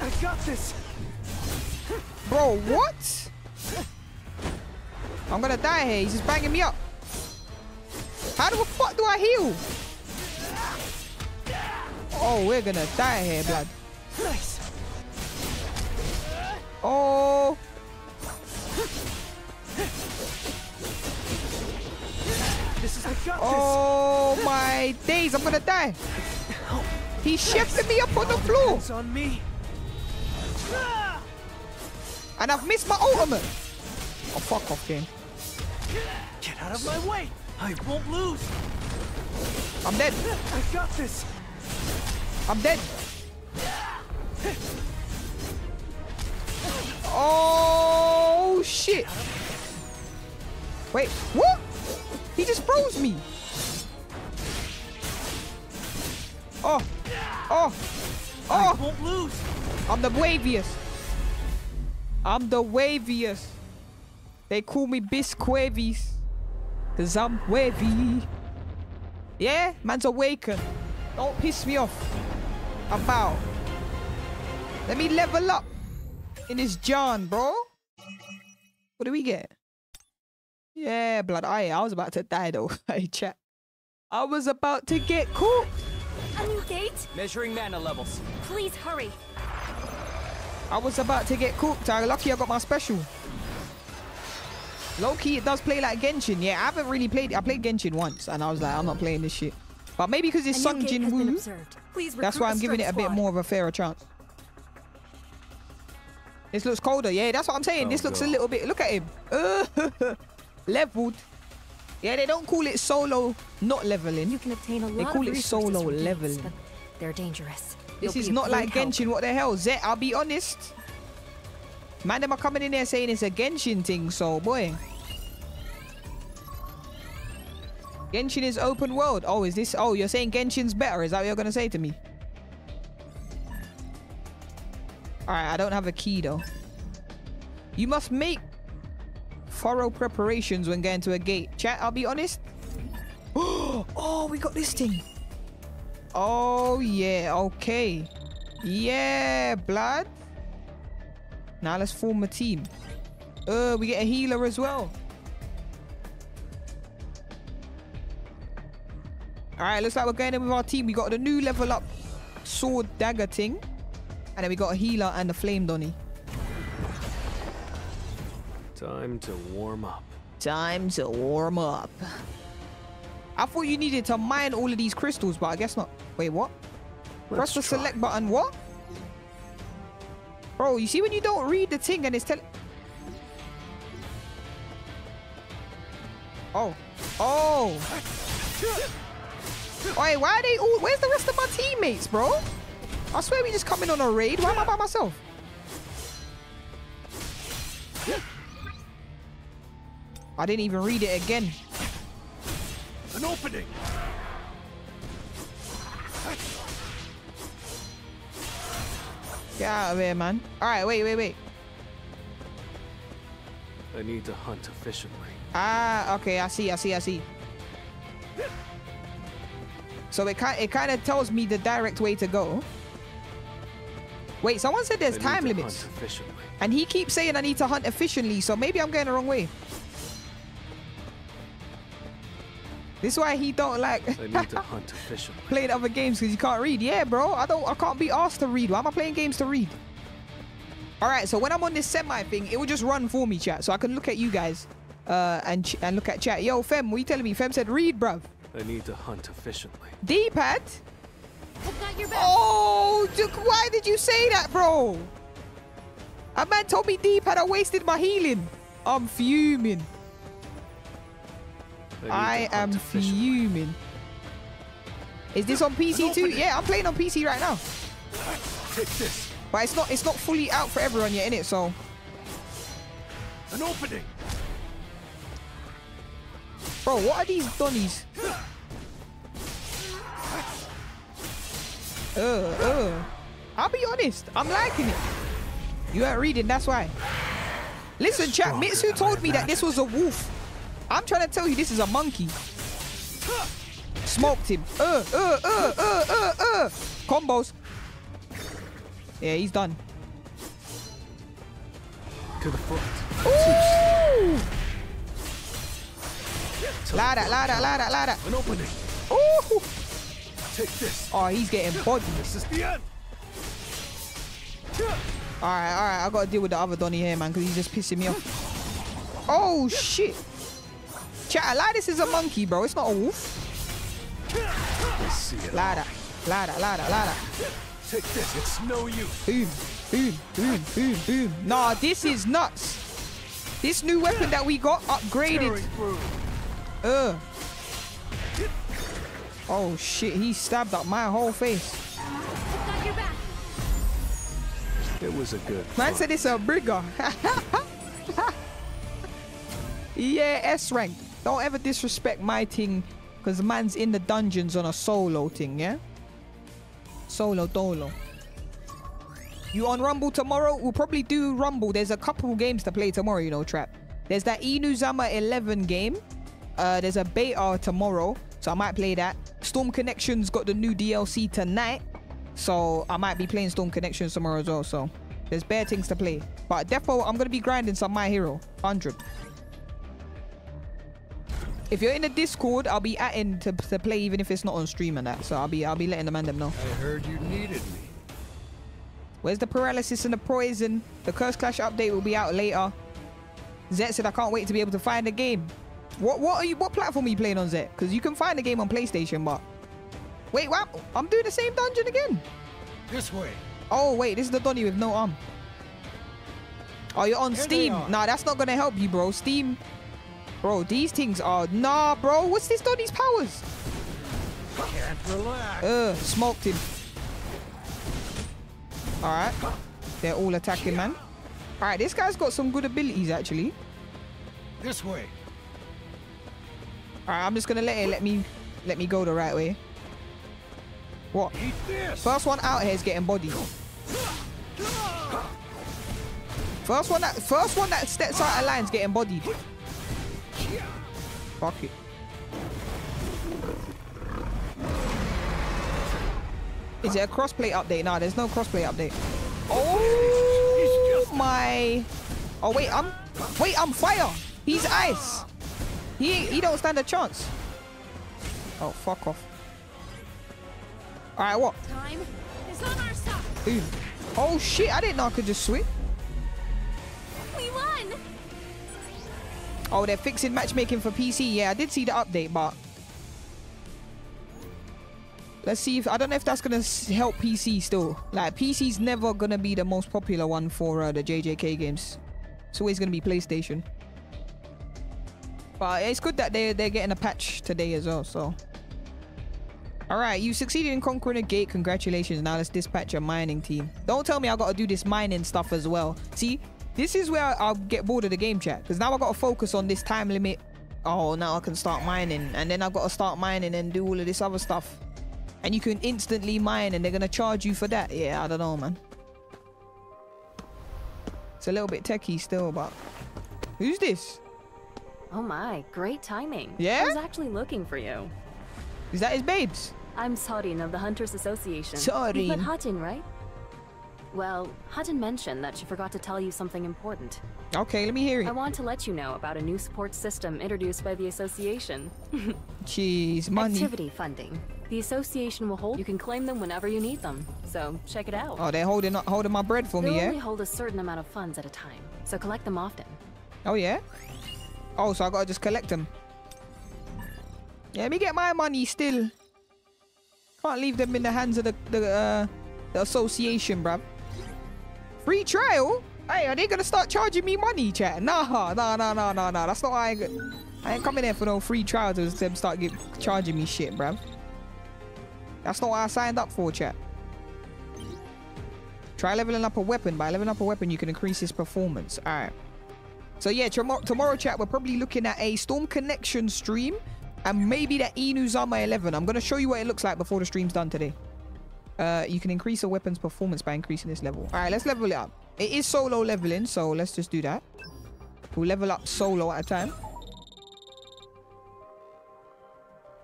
I got this. Bro, what? I'm gonna die here. He's just banging me up. How the fuck do I heal? Oh, we're gonna die here, blood. Nice. Oh. This is, I got oh this. My days, I'm gonna die. He shifted me up on the floor. It's on me. And I've missed my ultimate. Oh, fuck off, game. Get out of my way. I won't lose. I'm dead. I got this. I'm dead. Oh, shit. Wait, what? He just froze me. Oh. Oh. Oh. I won't lose. I'm the waviest. I'm the waviest. They call me Bisquavies. Cause I'm wavy. Yeah, man's awakened. Don't piss me off. I bow. Let me level up in this John, bro. What do we get? Yeah, blood. I, I was about to die though. Hey, chat. I was about to get caught. A new gate? Measuring mana levels. Please hurry. I was about to get cooked. I'm lucky I got my special. Low-key, it does play like Genshin. Yeah, I haven't really played it. I played Genshin once, and I was like, I'm not playing this shit. But maybe because it's Sung Jin-Woo, that's why I'm giving it a bit more of a fairer chance. This looks colder. Yeah, that's what I'm saying. Oh, this looks God. a little bit... Look at him. Uh, leveled. Yeah, they don't call it solo not leveling. You can obtain a lot they call it solo leveling. These, they're dangerous. This is not like Genshin. What the hell? Zet, I'll be honest. Man, them are coming in there saying it's a Genshin thing, so boy. Genshin is open world. Oh, is this... Oh, you're saying Genshin's better? Is that what you're going to say to me? Alright, I don't have a key, though. You must make thorough preparations when going to a gate. Chat, I'll be honest. Oh, we got this thing. Oh yeah, okay. Yeah, blood. Now let's form a team. Uh, we get a healer as well. Alright, looks like we're going in with our team. We got the new level up sword dagger thing. And then we got a healer and a flame Donnie. Time to warm up. Time to warm up. I thought you needed to mine all of these crystals, but I guess not. Wait, what? Let's Press the try. select button. What? Bro, you see when you don't read the thing and it's telling... Oh. Oh. Oi, why are they all... Where's the rest of my teammates, bro? I swear we just coming on a raid. Why am I by myself? I didn't even read it again. An opening. Get out of here, man. Alright, wait, wait, wait. I need to hunt efficiently. Ah, okay, I see, I see, I see. So it kind, it kind of tells me the direct way to go. Wait, someone said there's I time limits. And he keeps saying I need to hunt efficiently, so maybe I'm going the wrong way. This is why he don't like I need to hunt efficiently. Playing other games because you can't read. Yeah, bro, I don't, I can't be asked to read. Why am I playing games to read? All right, so when I'm on this semi thing, it will just run for me, chat. So I can look at you guys uh, and ch and look at chat. Yo, Fem, what are you telling me? Fem said, read, bruv. I need to hunt efficiently. D-pad? I've got your back. Oh, why did you say that, bro? A man told me D-pad, I wasted my healing. I'm fuming. I, I am fuming. Is this on P C too? Yeah, I'm playing on P C right now. Take this. But it's not it's not fully out for everyone yet, innit? So an opening. Bro, what are these donnies? Uh uh. I'll be honest, I'm liking it. You ain't reading, that's why. Listen, chat, Mitsu told me that this was a wolf. I'm trying to tell you this is a monkey. Smoked him. Uh uh uh uh uh uh combos. Yeah, he's done. To the foot. Ooh! Lada, lada, lada, lada. An opening. Ooh! Take this. Oh, he's getting bodied. This is the end. Alright, alright. I gotta deal with the other Donnie here, man, because he's just pissing me off. Oh, shit. Chat, I lie, this is a monkey, bro. It's not a wolf. Lada, lada, lada, lada. Take this, it's no use. Boom, boom, boom, boom, boom. Nah, this is nuts. This new weapon that we got upgraded. Uh. Oh shit, he stabbed up my whole face. It was a good man fight. Said it's a brigger. Yeah, S rank. Don't ever disrespect my thing, because man's in the dungeons on a solo thing, yeah? Solo dolo. You on Rumble tomorrow? We'll probably do Rumble. There's a couple games to play tomorrow, you know, Trap. There's that Inazuma Eleven game. Uh, there's a beta tomorrow, so I might play that. Storm Connections got the new D L C tonight, so I might be playing Storm Connections tomorrow as well. So there's bare things to play. But defo, I'm gonna be grinding some My Hero one hundred. If you're in the Discord, I'll be at in to, to play even if it's not on stream and that. So I'll be I'll be letting the man them know. I heard you needed me. Where's the paralysis and the poison? The Curse Clash update will be out later. Zet said I can't wait to be able to find the game. What what are you what platform are you playing on, Zet? Because you can find the game on PlayStation, but wait, what? I'm doing the same dungeon again. This way. Oh wait, this is the Donnie with no arm. Oh, you're on Here Steam. Nah, that's not gonna help you, bro. Steam. Bro, these things are... Nah, bro. What's this Donnie's powers? Can't relax. Uh, smoked him. All right. They're all attacking, man. All right, this guy's got some good abilities, actually. This way. All right, I'm just going to let it... Let me let me go the right way. What? First one out here is getting bodied. First one that, first one that steps out of line is getting bodied. Fuck it. Is it a crossplay update? No, there's no crossplay update. Oh my! Oh wait, I'm wait, I'm fire. He's ice. He he don't stand a chance. Oh fuck off! All right, what? Time is on our side. Oh shit! I didn't know I could just switch. We won. Oh, they're fixing matchmaking for P C. Yeah, I did see the update, but let's see if I don't know if that's gonna help P C still. Like P C's never gonna be the most popular one for uh, the J J K games. It's always gonna be PlayStation. But it's good that they they're getting a patch today as well. So, all right, you succeeded in conquering a gate. Congratulations! Now let's dispatch a mining team. Don't tell me I gotta do this mining stuff as well. See. This is where I'll get bored of the game, chat. Because now I've got to focus on this time limit. Oh, now I can start mining. And then I've got to start mining and do all of this other stuff. And you can instantly mine and they're going to charge you for that. Yeah, I don't know, man. It's a little bit techie still, but who's this? Oh my, great timing. Yeah? I was actually looking for you. Is that his babes? I'm Sorin of the Hunters Association. Sorin. You put Hatin, right? Well, Hatin mentioned that she forgot to tell you something important. Okay, let me hear it. I want to let you know about a new support system introduced by the association. Jeez, money. Activity funding. The association will hold. You can claim them whenever you need them. So check it out. Oh, they're holding holding my bread for They'll me, yeah? They only hold a certain amount of funds at a time, so collect them often. Oh yeah. Oh, so I gotta just collect them. Yeah, let me get my money still. Can't leave them in the hands of the the, uh, the association, bruv. Free trial? Hey, are they gonna start charging me money, chat? Nah, nah, nah, nah, nah, nah. That's not. I ain't, I ain't coming there for no free trial to them start get, charging me shit, bruv. That's not what I signed up for, chat. Try leveling up a weapon. By leveling up a weapon, you can increase its performance. All right. So, yeah, tomorrow, chat, we're probably looking at a Storm Connection stream and maybe that Inazuma Eleven. I'm going to show you what it looks like before the stream's done today. Uh, you can increase a weapon's performance by increasing this level. All right, let's level it up. It is solo leveling, so let's just do that. We'll level up solo at a time.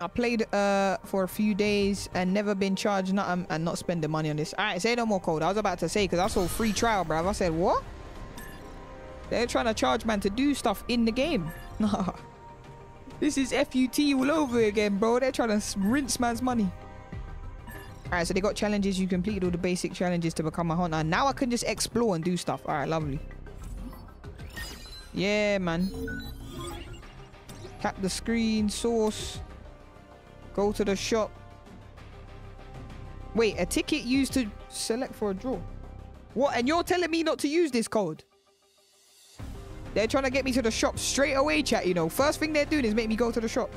I played uh, for a few days and never been charged nothing and not spending money on this. All right, say no more code. I was about to say, because I saw free trial, bruv. I said, what? They're trying to charge man to do stuff in the game. Nah. This is F U T all over again, bro. They're trying to rinse man's money. All right, so they got challenges. You completed all the basic challenges to become a hunter. Now I can just explore and do stuff. All right, lovely. Yeah, man. Tap the screen, source. Go to the shop. Wait, a ticket used to select for a draw. What? And you're telling me not to use this code? They're trying to get me to the shop straight away, chat, you know. First thing they're doing is make me go to the shop.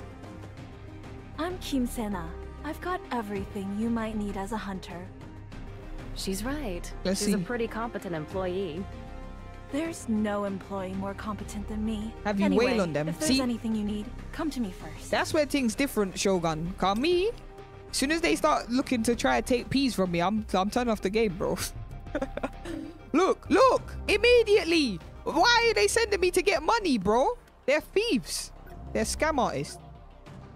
I'm Kim Sena. I've got everything you might need as a hunter. She's right. Let's She's see. a pretty competent employee. There's no employee more competent than me. Have you anyway, wail on them? If there's See? anything you need, come to me first. That's where things different, Shogun. Come me. As soon as they start looking to try to take peas from me, I'm I'm turning off the game, bro. Look, look! Immediately! Why are they sending me to get money, bro? They're thieves. They're scam artists.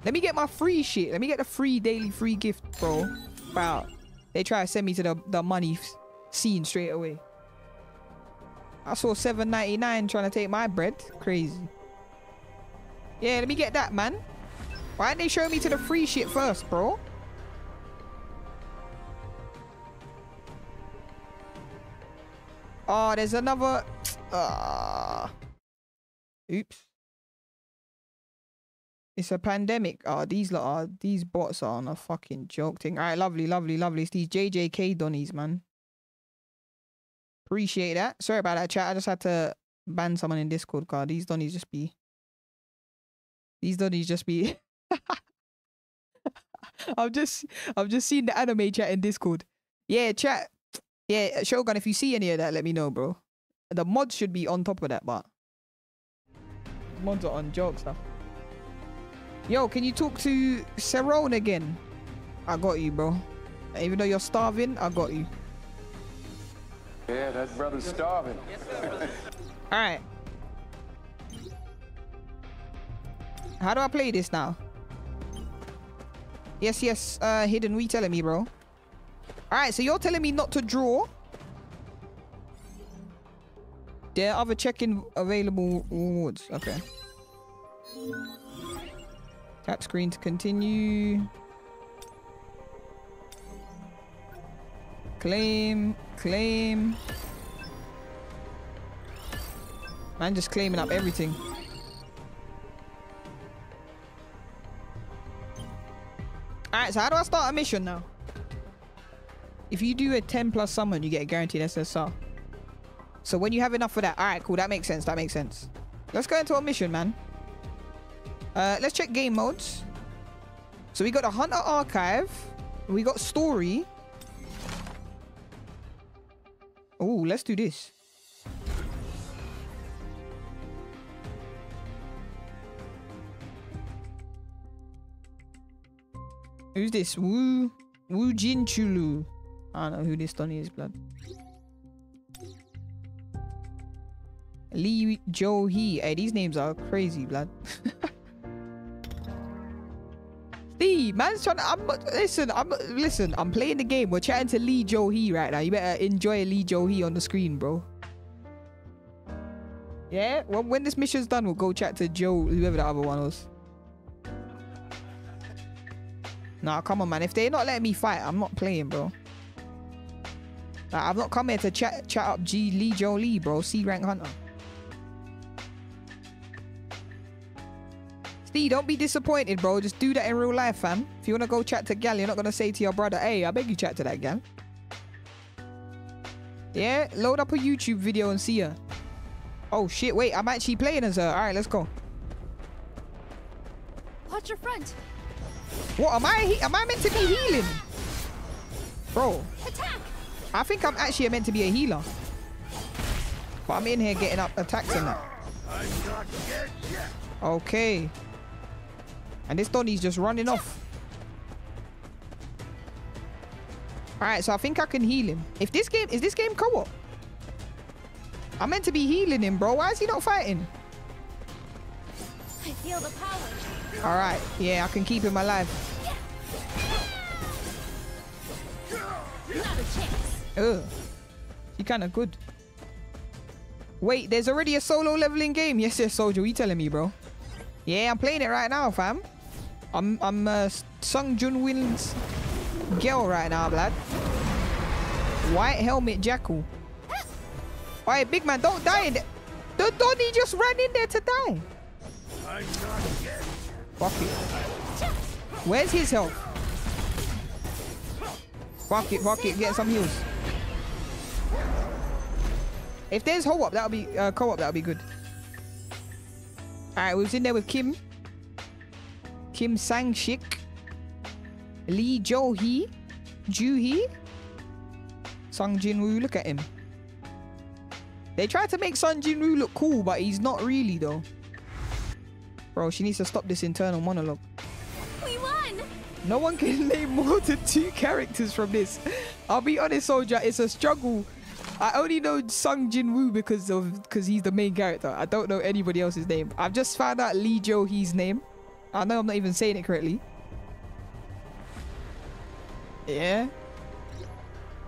Let me get my free shit. Let me get the free daily free gift, bro. Wow. They try to send me to the, the money scene straight away. I saw seven ninety-nine trying to take my bread. Crazy. Yeah, let me get that, man. Why didn't they show me to the free shit first, bro? Oh, there's another... Uh, oops. It's a pandemic. Oh, these lot are... These bots are on a fucking joke thing. All right, lovely, lovely, lovely. It's these J J K Donnies, man. Appreciate that. Sorry about that, chat. I just had to ban someone in Discord. God, these donnies just be... These donnies just be... I've just... I've just seen the anime chat in Discord. Yeah, chat. Yeah, Shogun, if you see any of that, let me know, bro. The mods should be on top of that, but... Mods are on joke stuff. Yo, can you talk to Cerrone again? I got you, bro. Even though you're starving, I got you. Yeah, that brother's starving. All right. How do I play this now? Yes, yes. Uh, Hidden, what are you telling me, bro? All right, so you're telling me not to draw. There are other check-in available rewards. Okay. Tap screen to continue. Claim, claim. Man, just claiming up everything. Alright, so how do I start a mission now? If you do a ten plus summon, you get a guaranteed S S R. So when you have enough for that. Alright, cool. That makes sense. That makes sense. Let's go into a mission, man. Uh, let's check game modes. So we got a Hunter Archive. We got Story. Oh, let's do this. Who's this? Woo Woo Jin Chulu. I don't know who this Donnie is, blood. Lee Ju-Hee. Hey, these names are crazy, blood. Steve, man's trying to... I'm, listen, I'm, listen, I'm playing the game. We're chatting to Lee Ju-Hee right now. You better enjoy Lee Ju-Hee on the screen, bro. Yeah? Well, when this mission's done, we'll go chat to Joe, whoever the other one was. Nah, come on, man. If they're not letting me fight, I'm not playing, bro. Like, I've not come here to chat chat up G Lee Jolie, bro. C rank hunter. Steve, don't be disappointed, bro. Just do that in real life, fam. If you wanna go chat to gal, you're not gonna say to your brother, "Hey, I beg you chat to that gal." Yeah, load up a YouTube video and see her. Oh shit! Wait, I'm actually playing as her. All right, let's go. Watch your front. What am I? Am I meant to be healing, bro? Attack. I think I'm actually meant to be a healer. But I'm in here getting up attacks and that. Okay. And this Donnie's just running off. Alright, so I think I can heal him. If this game... Is this game co-op? I'm meant to be healing him, bro. Why is he not fighting? I feel the power. Alright. Yeah, I can keep him alive. Not a chance. Ugh. He kind of good. Wait, there's already a solo leveling game. Yes, yes, Soldier. What you telling me, bro? Yeah, I'm playing it right now, fam. I'm I'm uh, Sung Jin-Woo's girl right now, lad. White helmet jackal. All right, big man, don't die in there. The Donnie just ran in there to die. Fuck it. Where's his health? Fuck it, fuck it, get some heals. If there's co-op, that'll be uh, co-op. That'll be good. All right, we was in there with Kim, Kim Sang-shik, Lee Ju-Hee, Ju-Hee, Sung Jin-Woo. Look at him. They tried to make Sung Jin-Woo look cool, but he's not really though. Bro, she needs to stop this internal monologue. We won. No one can name more than two characters from this. I'll be honest, Soldier. It's a struggle. I only know Sung Jin-Woo because of because he's the main character. I don't know anybody else's name. I've just found out Lee Ju-Hee's name. I know I'm not even saying it correctly. Yeah.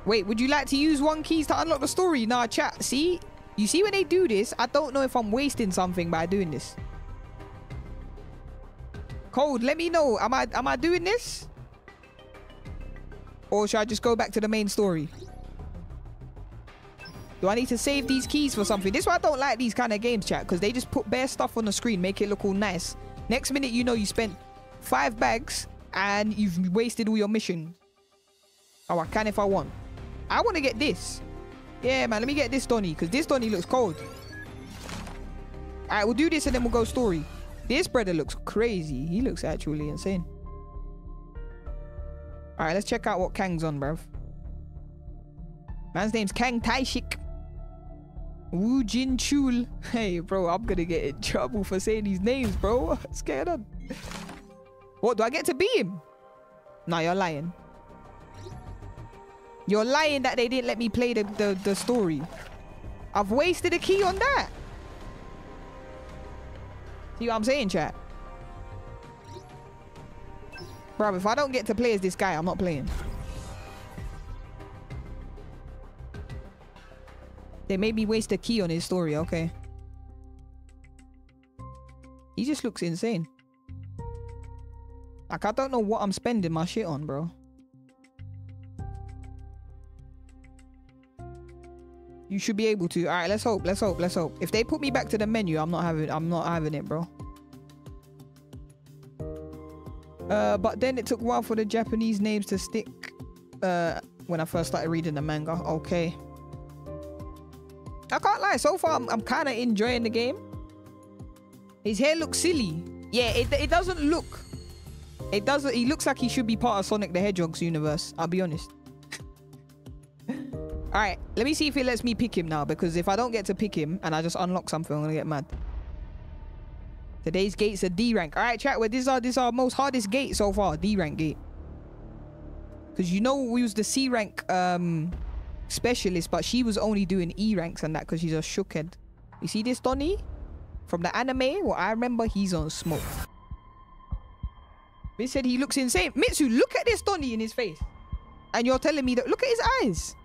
Wait, would you like to use one keys to unlock the story? Nah, chat. See? You see when they do this, I don't know if I'm wasting something by doing this. Code, let me know. Am I am I doing this? Or should I just go back to the main story? Do I need to save these keys for something? This is why I don't like these kind of games, chat. Because they just put bare stuff on the screen. Make it look all nice. Next minute, you know you spent five bags. And you've wasted all your mission. Oh, I can if I want. I want to get this. Yeah, man. Let me get this Donnie. Because this Donnie looks cold. All right, we'll do this and then we'll go story. This brother looks crazy. He looks actually insane. All right, let's check out what Kang's on, bruv. Man's name's Kang Taishik. Woo Jin Chul. Hey, bro, I'm gonna get in trouble for saying these names, bro. What's going on? What, do I get to be him? Nah, you're lying. You're lying that they didn't let me play the, the, the story. I've wasted a key on that. See what I'm saying, chat? Bro, if I don't get to play as this guy, I'm not playing. They made me waste a key on his story, okay. He just looks insane. Like, I don't know what I'm spending my shit on, bro. You should be able to. All right, let's hope, let's hope, let's hope. If they put me back to the menu, I'm not having, I'm not having it, bro. Uh, but then it took a while for the Japanese names to stick. Uh, when I first started reading the manga, okay. I can't lie, so far I'm, I'm kind of enjoying the game. His hair looks silly. Yeah, it, it doesn't look... It doesn't... He looks like he should be part of Sonic the Hedgehog's universe. I'll be honest. Alright, let me see if it lets me pick him now. Because if I don't get to pick him and I just unlock something, I'm going to get mad. Today's gate's a D rank. Alright, chat. Well, this is our, this is our most hardest gate so far. D rank gate. Because you know we used the C rank... Um... specialist, but she was only doing E ranks and that because she's a shookhead. You see this Tony? From the anime? Well, I remember he's on smoke. They said he looks insane. Mitsu, look at this Tony in his face. And you're telling me that... Look at his eyes.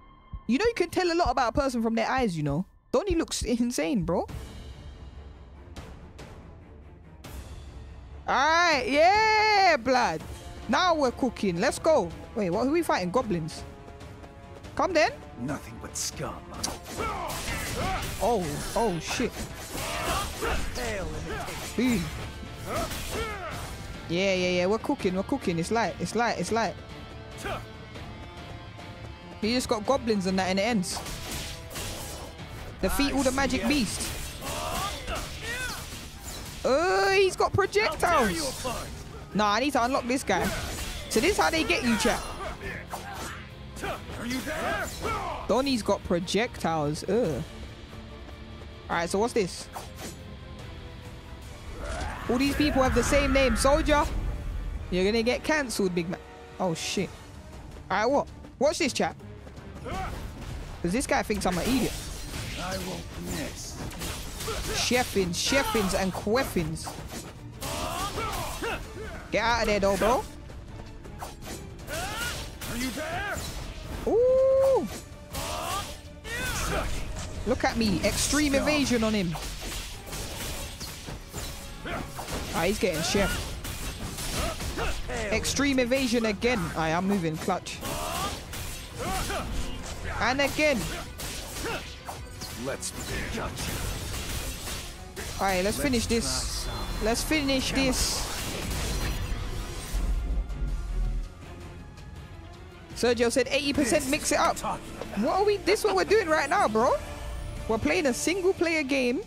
You know you can tell a lot about a person from their eyes, you know. Tony looks insane, bro. Alright, yeah, blood. Now we're cooking. Let's go. Wait, what are we fighting? Goblins. Come then. Nothing but scum. Oh, oh shit. Boom. Yeah, yeah, yeah. We're cooking. We're cooking. It's light. It's light. It's light. He just got goblins and that, and it ends. Defeat all the magic beasts. Oh, he's got projectiles. Nah, I need to unlock this guy. So this is how they get you, chat. Donnie's got projectiles. Ugh. Alright, so what's this? All these people have the same name. Soldier, you're gonna get cancelled, big man. Oh, shit. Alright, what? Watch this, chat. Because this guy thinks I'm an idiot. I won't miss. Chefins, chefins, and queffins. Get out of there, though, bro. Are you there? Ooh! Look at me. Extreme evasion on him. Ah, he's getting chef. Extreme evasion again. Aye, I'm moving. Clutch. And again. Let's Alright, let's finish this. Let's finish this. Sergio said eighty percent mix it up. What are we? This is what we're doing right now, bro. We're playing a single player game.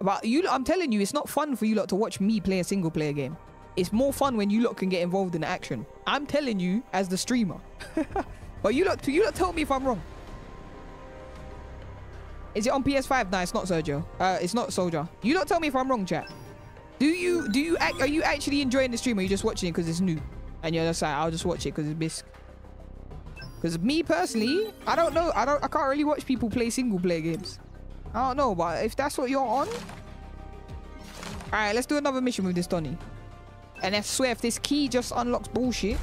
But you, I'm telling you, it's not fun for you lot to watch me play a single player game. It's more fun when you lot can get involved in the action. I'm telling you as the streamer. But you lot, you lot tell me if I'm wrong. Is it on P S five? No, it's not Sergio. Uh, it's not Soldier. You lot tell me if I'm wrong, chat. Do you, do you, act, are you actually enjoying the stream or are you just watching it because it's new? And you're just like, I'll just watch it because it's bisque. Because me personally, I don't know. I don't. I can't really watch people play single player games. I don't know, but if that's what you're on. All right, let's do another mission with this Donnie. And I swear, if this key just unlocks bullshit.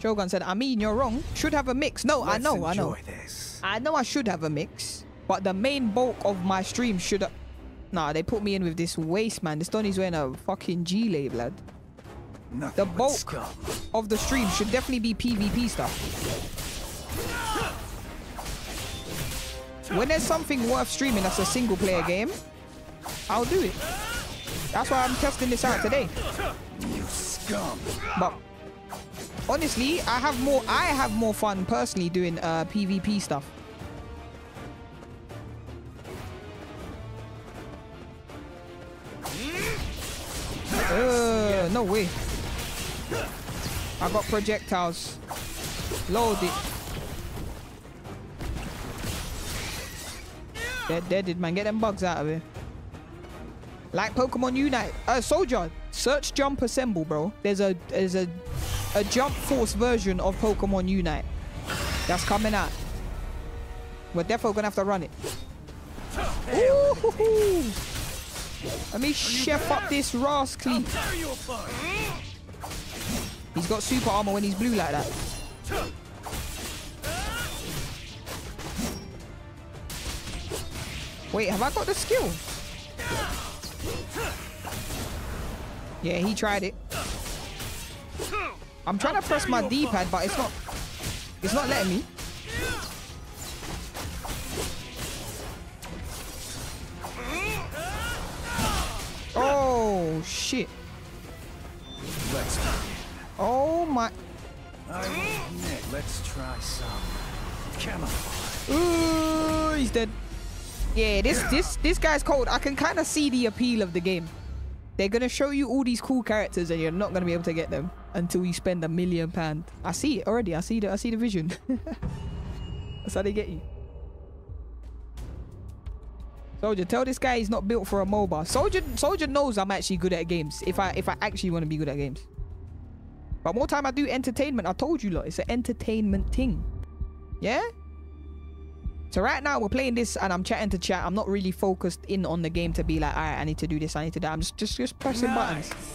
Shogun said, I mean, you're wrong. Should have a mix. No, let's I know, I know. This. I know I should have a mix. But the main bulk of my stream should have... Nah, they put me in with this waste, man. This Donnie's wearing a fucking G-lay, lad. Nothing the bulk of the stream should definitely be PvP stuff. When there's something worth streaming that's a single-player game, I'll do it. That's why I'm testing this out today. You scum. But honestly, I have more. I have more fun personally doing uh, PvP stuff. Uh, no way. I got projectiles. Load it. They're deaded, man. Get them bugs out of here. Like Pokemon Unite. Uh, Soldier, search Jump Assemble, bro. There's a there's a a Jump Force version of Pokemon Unite that's coming out. We're definitely gonna have to run it. Ooh-hoo-hoo. Let me chef up this rascal. He's got super armor when he's blue like that. Wait, have I got the skill? Yeah, he tried it. I'm trying to press my D-pad, but it's not. It's not letting me. Oh shit. Let's oh my let's try some. Come on. Ooh, he's dead. Yeah, this this this guy's cold. I can kind of see the appeal of the game. They're gonna show you all these cool characters and you're not gonna be able to get them until you spend a million pounds. I see it already. I see the I see the vision. That's how they get you. Soldier, tell this guy he's not built for a MOBA. Soldier, Soldier knows I'm actually good at games. If I, if I actually want to be good at games, but more time I do entertainment. I told you lot, it's an entertainment thing. Yeah. So right now we're playing this and I'm chatting to chat. I'm not really focused in on the game to be like, all right, I need to do this, I need to do that. I'm just just, just pressing nice. buttons.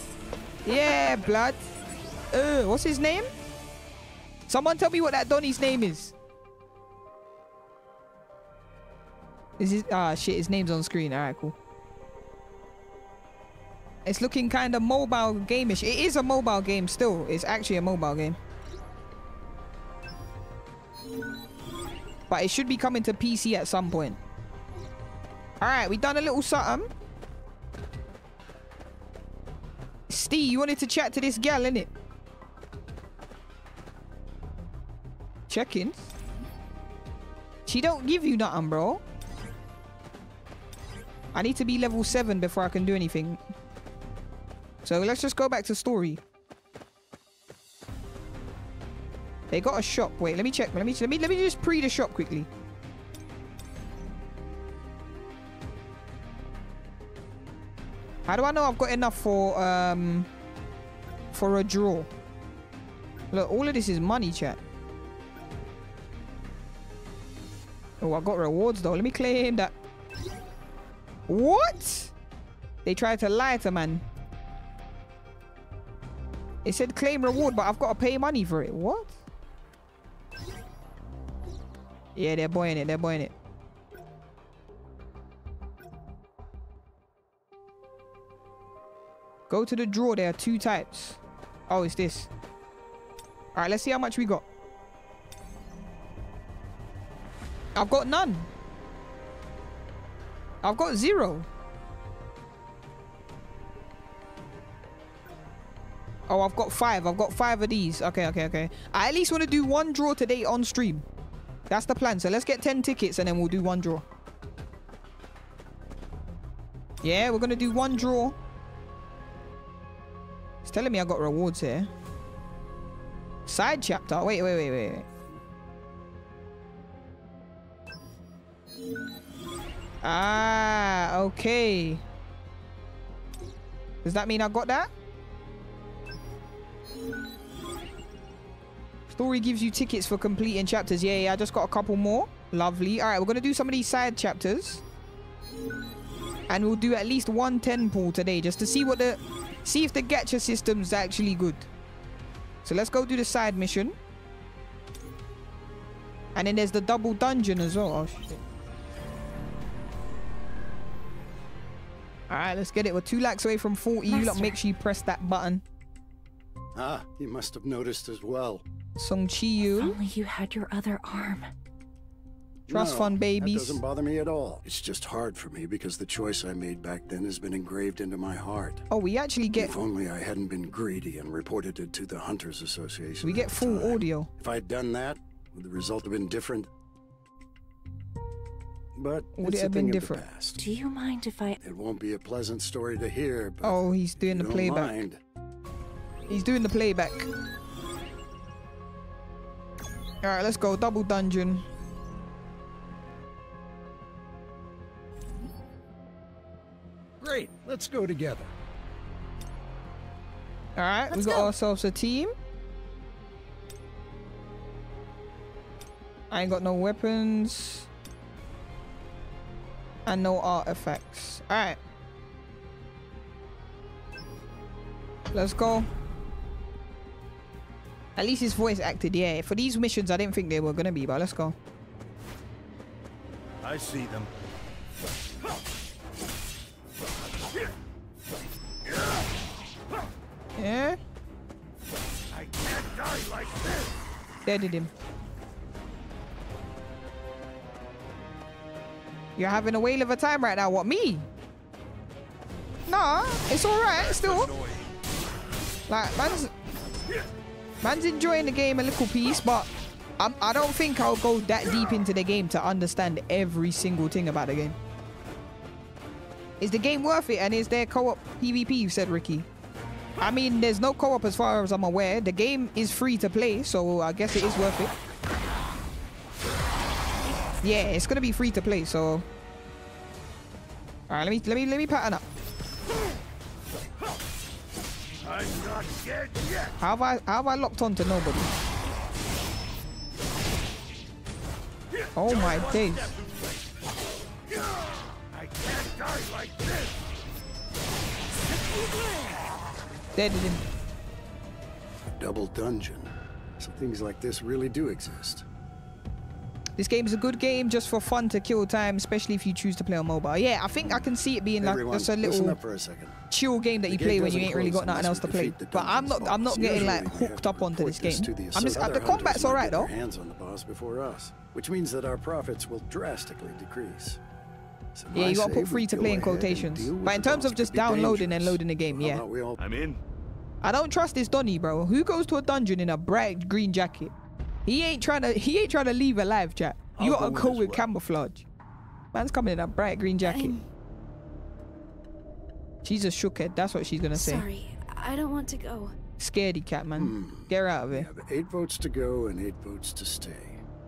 Yeah, blood. Uh, what's his name? Someone tell me what that Donnie's name is. Is his, ah, shit, his name's on screen. All right, cool. It's looking kind of mobile game-ish. It is a mobile game still. It's actually a mobile game. But it should be coming to P C at some point. All right, we done a little something. Steve, you wanted to chat to this gal, innit? Check-ins. She don't give you nothing, bro. I need to be level seven before I can do anything. So let's just go back to story. They got a shop. Wait, let me check. Let me let me let me just pre the shop quickly. How do I know I've got enough for um for a draw? Look, all of this is money, chat. Oh, I got rewards though. Let me claim that. What? They tried to lie to man. It said claim reward, but I've got to pay money for it. What? Yeah, they're buying it. They're buying it. Go to the draw. There are two types. Oh, it's this. All right, let's see how much we got. I've got none. I've got zero. Oh, I've got five. I've got five of these. Okay, okay, okay. I at least want to do one draw today on stream. That's the plan. So let's get ten tickets and then we'll do one draw. Yeah, we're going to do one draw. It's telling me I got rewards here. Side chapter. Wait, wait, wait, wait, wait. Ah, okay. Does that mean I got that? Story gives you tickets for completing chapters. Yeah, yeah, I just got a couple more. Lovely. All right, we're going to do some of these side chapters. And we'll do at least one ten pool today just to see what the... see if the gacha system's actually good. So let's go do the side mission. And then there's the double dungeon as well. Oh, shit. All right, let's get it. We're two lakhs away from forty. Master. You lot make sure you press that button. Ah, you must have noticed as well. Sung Chi-Yu. If only you had your other arm. Trust no, fund babies. That doesn't bother me at all. It's just hard for me because the choice I made back then has been engraved into my heart. Oh, we actually get... If only I hadn't been greedy and reported it to the Hunters Association. We get full time. Audio. If I'd done that, would the result have been different? But would it have been different? Do you mind if I... It won't be a pleasant story to hear, but... Oh, he's doing the playback. Mind. He's doing the playback. Alright, let's go. Double dungeon. Great. Let's go together. Alright, we got go. ourselves a team. I ain't got no weapons. And no artifacts. Alright. Let's go. At least his voice acted, yeah. For these missions, I didn't think they were going to be, but let's go. I see them. Yeah? I can't die like this. Deaded him. You're having a whale of a time right now. What, me? Nah, it's all right still. Like, man's, man's enjoying the game a little piece, but I'm, I don't think I'll go that deep into the game to understand every single thing about the game. Is the game worth it? And is there co-op PvP, you said, Ricky? I mean, there's no co-op as far as I'm aware. The game is free to play, so I guess it is worth it. Yeah, it's gonna be free to play, so. All right, let me let me let me pattern up. I'm not dead yet. How have I how have I locked on to nobody? Oh my days. I can't die like this. Dead him. A double dungeon. So things like this really do exist. This game is a good game just for fun to kill time, especially if you choose to play on mobile. Yeah, I think I can see it being Everyone, like just a little up for a chill game that the you game play when you ain't really got nothing else to play. But I'm not, I'm not getting like hooked up onto this game. This I'm just uh, the combat's alright though. Hands on the boss before us, which means that our profits will drastically decrease. So yeah, you gotta put free to play in quotations. But in terms of just downloading dangerous. and loading the game, yeah. I'm in. I don't trust this Donnie, bro. Who goes to a dungeon in a bright green jacket? He ain't trying to. He ain't trying to leave alive, chat. You gotta go with camouflage. Man's coming in a bright green jacket. I'm... She's a shookhead. That's what she's gonna say. Sorry, I don't want to go. Scaredy cat, man. Hmm. Get out of here. We have eight votes to go and eight votes to stay.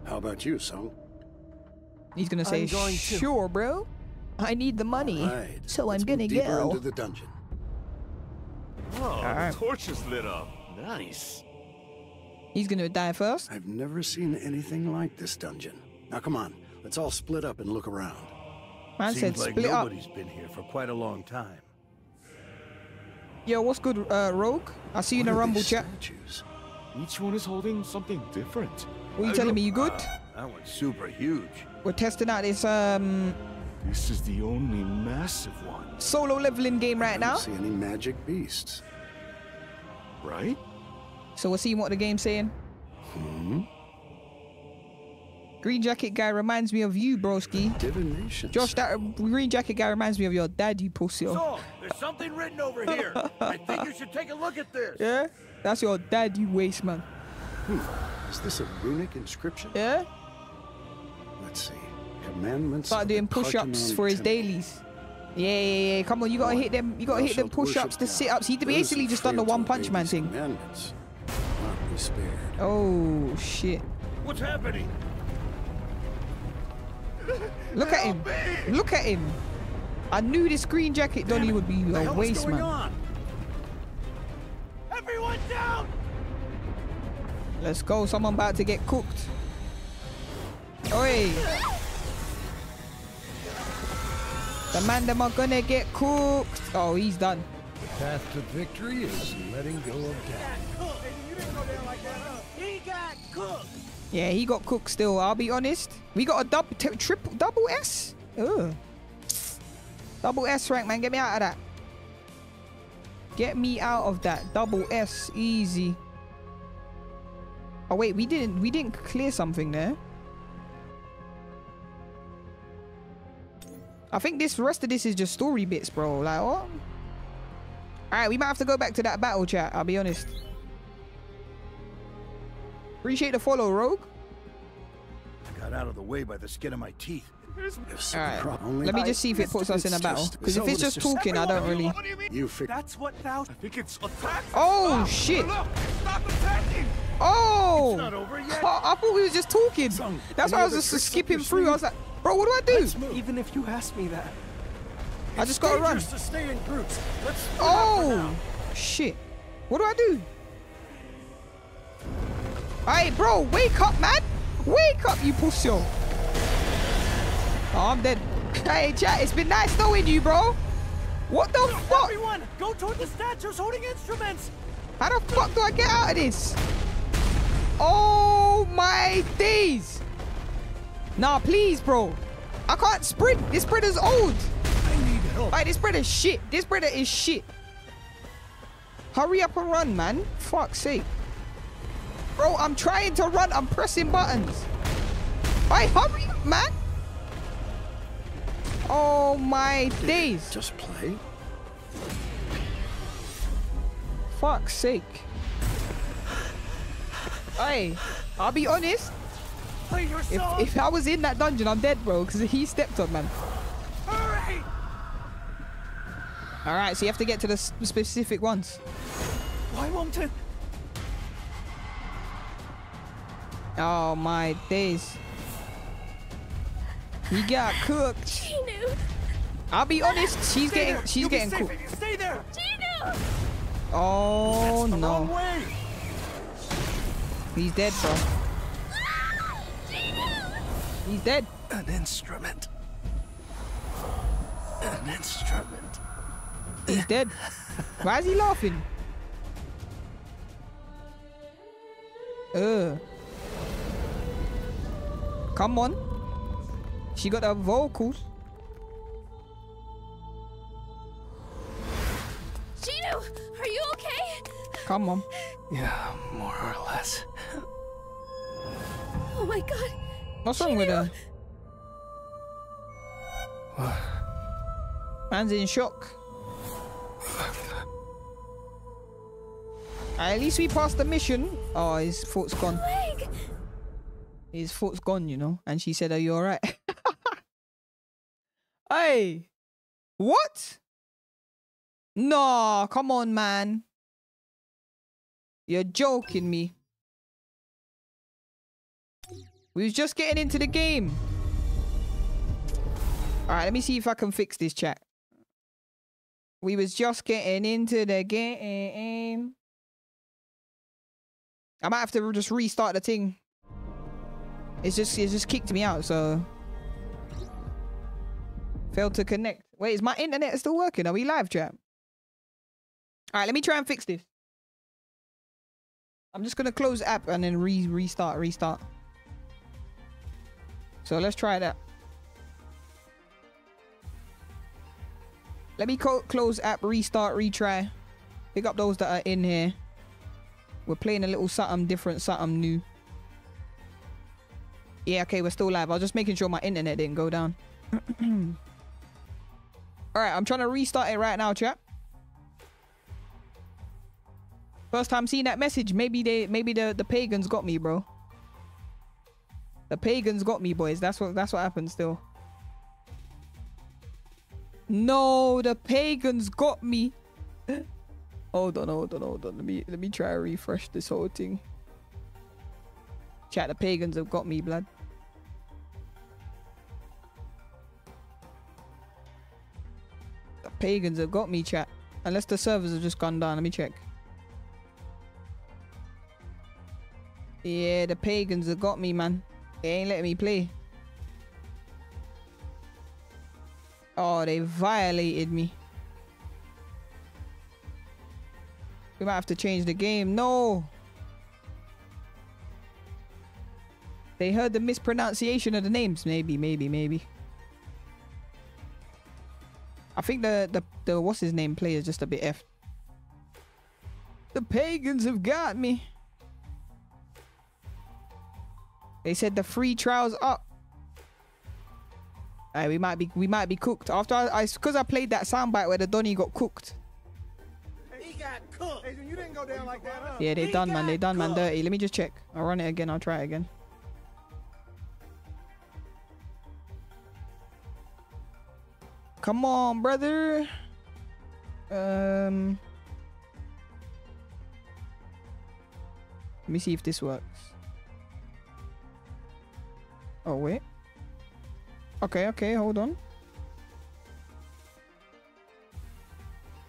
How about you, Song? He's gonna say, going sure, to. bro. I need the money, right. so Let's I'm gonna go. Deeper into the dungeon. Oh, All right. the torch is lit up. Nice. He's gonna die first. I've never seen anything like this dungeon. Now come on, let's all split up and look around. Man Seems said, like split nobody's up. been here for quite a long time. Yo, what's good, uh, Rogue? I see you what in the Rumble chat. Statues? Each one is holding something different. What are you I telling me? You good? Uh, that one's super huge. We're testing out this um. This is the only massive one. Solo leveling game right I don't now. See any magic beasts? Right. So we're seeing what the game's saying. Hmm? Green jacket guy reminds me of you, broski. Divination. Josh, that green jacket guy reminds me of your daddy, pussy. So, there's something written over here. I think you should take a look at this. Yeah? That's your daddy waste, man. Hmm. Is this a runic inscription? Yeah? Let's see. Commandments. Start doing push-ups for his dailies. Yeah, yeah, yeah. Come on, you gotta hit them. You gotta hit them push-ups, the sit-ups. He basically just done the One Punch Man thing. Spared. Oh shit! What's happening? Look at him! Me. Look at him! I knew this green jacket Donnie would be a waste, man. On? Everyone down! Let's go! Someone about to get cooked. Oi! The man them are gonna get cooked. Oh, he's done. The path to victory is letting go of death. Yeah, he got cooked still, I'll be honest. We got a dub, t triple, double S? Ugh. Double S rank, man. Get me out of that. Get me out of that. Double S. Easy. Oh, wait. We didn't, we didn't clear something there. I think this rest of this is just story bits, bro. Like, what? Alright, we might have to go back to that battle chat, I'll be honest. Appreciate the follow, Rogue. I got out of the way by the skin of my teeth. Alright, let me just see if it puts us in a battle. Because if it's just talking, I don't really... You That's what now. I think it's attack. Oh, shit. Oh! I thought we were just talking. That's why I was just skipping through. I was like, bro, what do I do? Even if you ask me that. I just gotta run. To stay in groups. Let's oh! Shit. What do I do? Hey, bro, wake up, man! Wake up, you pussy! Oh, I'm dead. Hey, chat, it's been nice knowing you, bro. What the Everyone, fuck? Everyone, go toward the statues holding instruments. How the fuck do I get out of this? Oh my days! Nah, please, bro. I can't sprint. This sprinter's old. I need help. Hey, this sprinter is shit. This sprinter is shit. Hurry up and run, man. Fuck's sake. Bro, I'm trying to run. I'm pressing buttons. Hey, hurry up, man. Oh, my Did days. Just play? Fuck's sake. Hey, I'll be honest. Play yourself. If, if I was in that dungeon, I'm dead, bro, because he stepped on, man. Hurry! All right, so you have to get to the specific ones. Why won't it? Oh my days. He got cooked. She knew. I'll be honest, she's stay getting there. she's You'll getting cooked. Stay there. She knew. Oh That's no. He's dead, bro. She knew. He's dead. An instrument. An instrument. He's dead. Why is he laughing? Uh. Come on. She got her vocals. Gino, are you okay? Come on. Yeah, more or less. Oh my god. What's wrong Gino? With her? What? Man's in shock. At least we passed the mission. Oh, his foot's gone. Leg. His foot's gone, you know. And she said, "Are you all right?" Hey, what? No, come on, man. You're joking me. We was just getting into the game. All right, let me see if I can fix this chat. We was just getting into the game. I might have to just restart the thing. It's just, it's just kicked me out, so... Failed to connect. Wait, is my internet still working? Are we live, chat? Alright, let me try and fix this. I'm just gonna close the app and then re restart, restart. So let's try that. Let me co close app, restart, retry. Pick up those that are in here. We're playing a little something different, something new. Yeah, okay, we're still live. I was just making sure my internet didn't go down. Alright, I'm trying to restart it right now, chat. First time seeing that message. Maybe they maybe the, the pagans got me, bro. The pagans got me, boys. That's what that's what happened still. No, the pagans got me. Hold on, hold on, hold on. Let me let me try to refresh this whole thing. Chat, the pagans have got me, blood. The pagans have got me, chat. Unless the servers have just gone down. Let me check. Yeah, the pagans have got me, man. They ain't letting me play. Oh, they violated me. We might have to change the game. No! They heard the mispronunciation of the names. Maybe, maybe, maybe. I think the, the, the what's his name player is just a bit effed. The pagans have got me. They said the free trial's up. Alright, we might be we might be cooked. After I, because I, I played that soundbite where the Donnie got cooked. Hey, you didn't go down like that, huh? Yeah, they done, man. They done, man. Dirty. Let me just check. I'll run it again. I'll try it again. Come on, brother. Um, let me see if this works. Oh wait. Okay, okay. Hold on.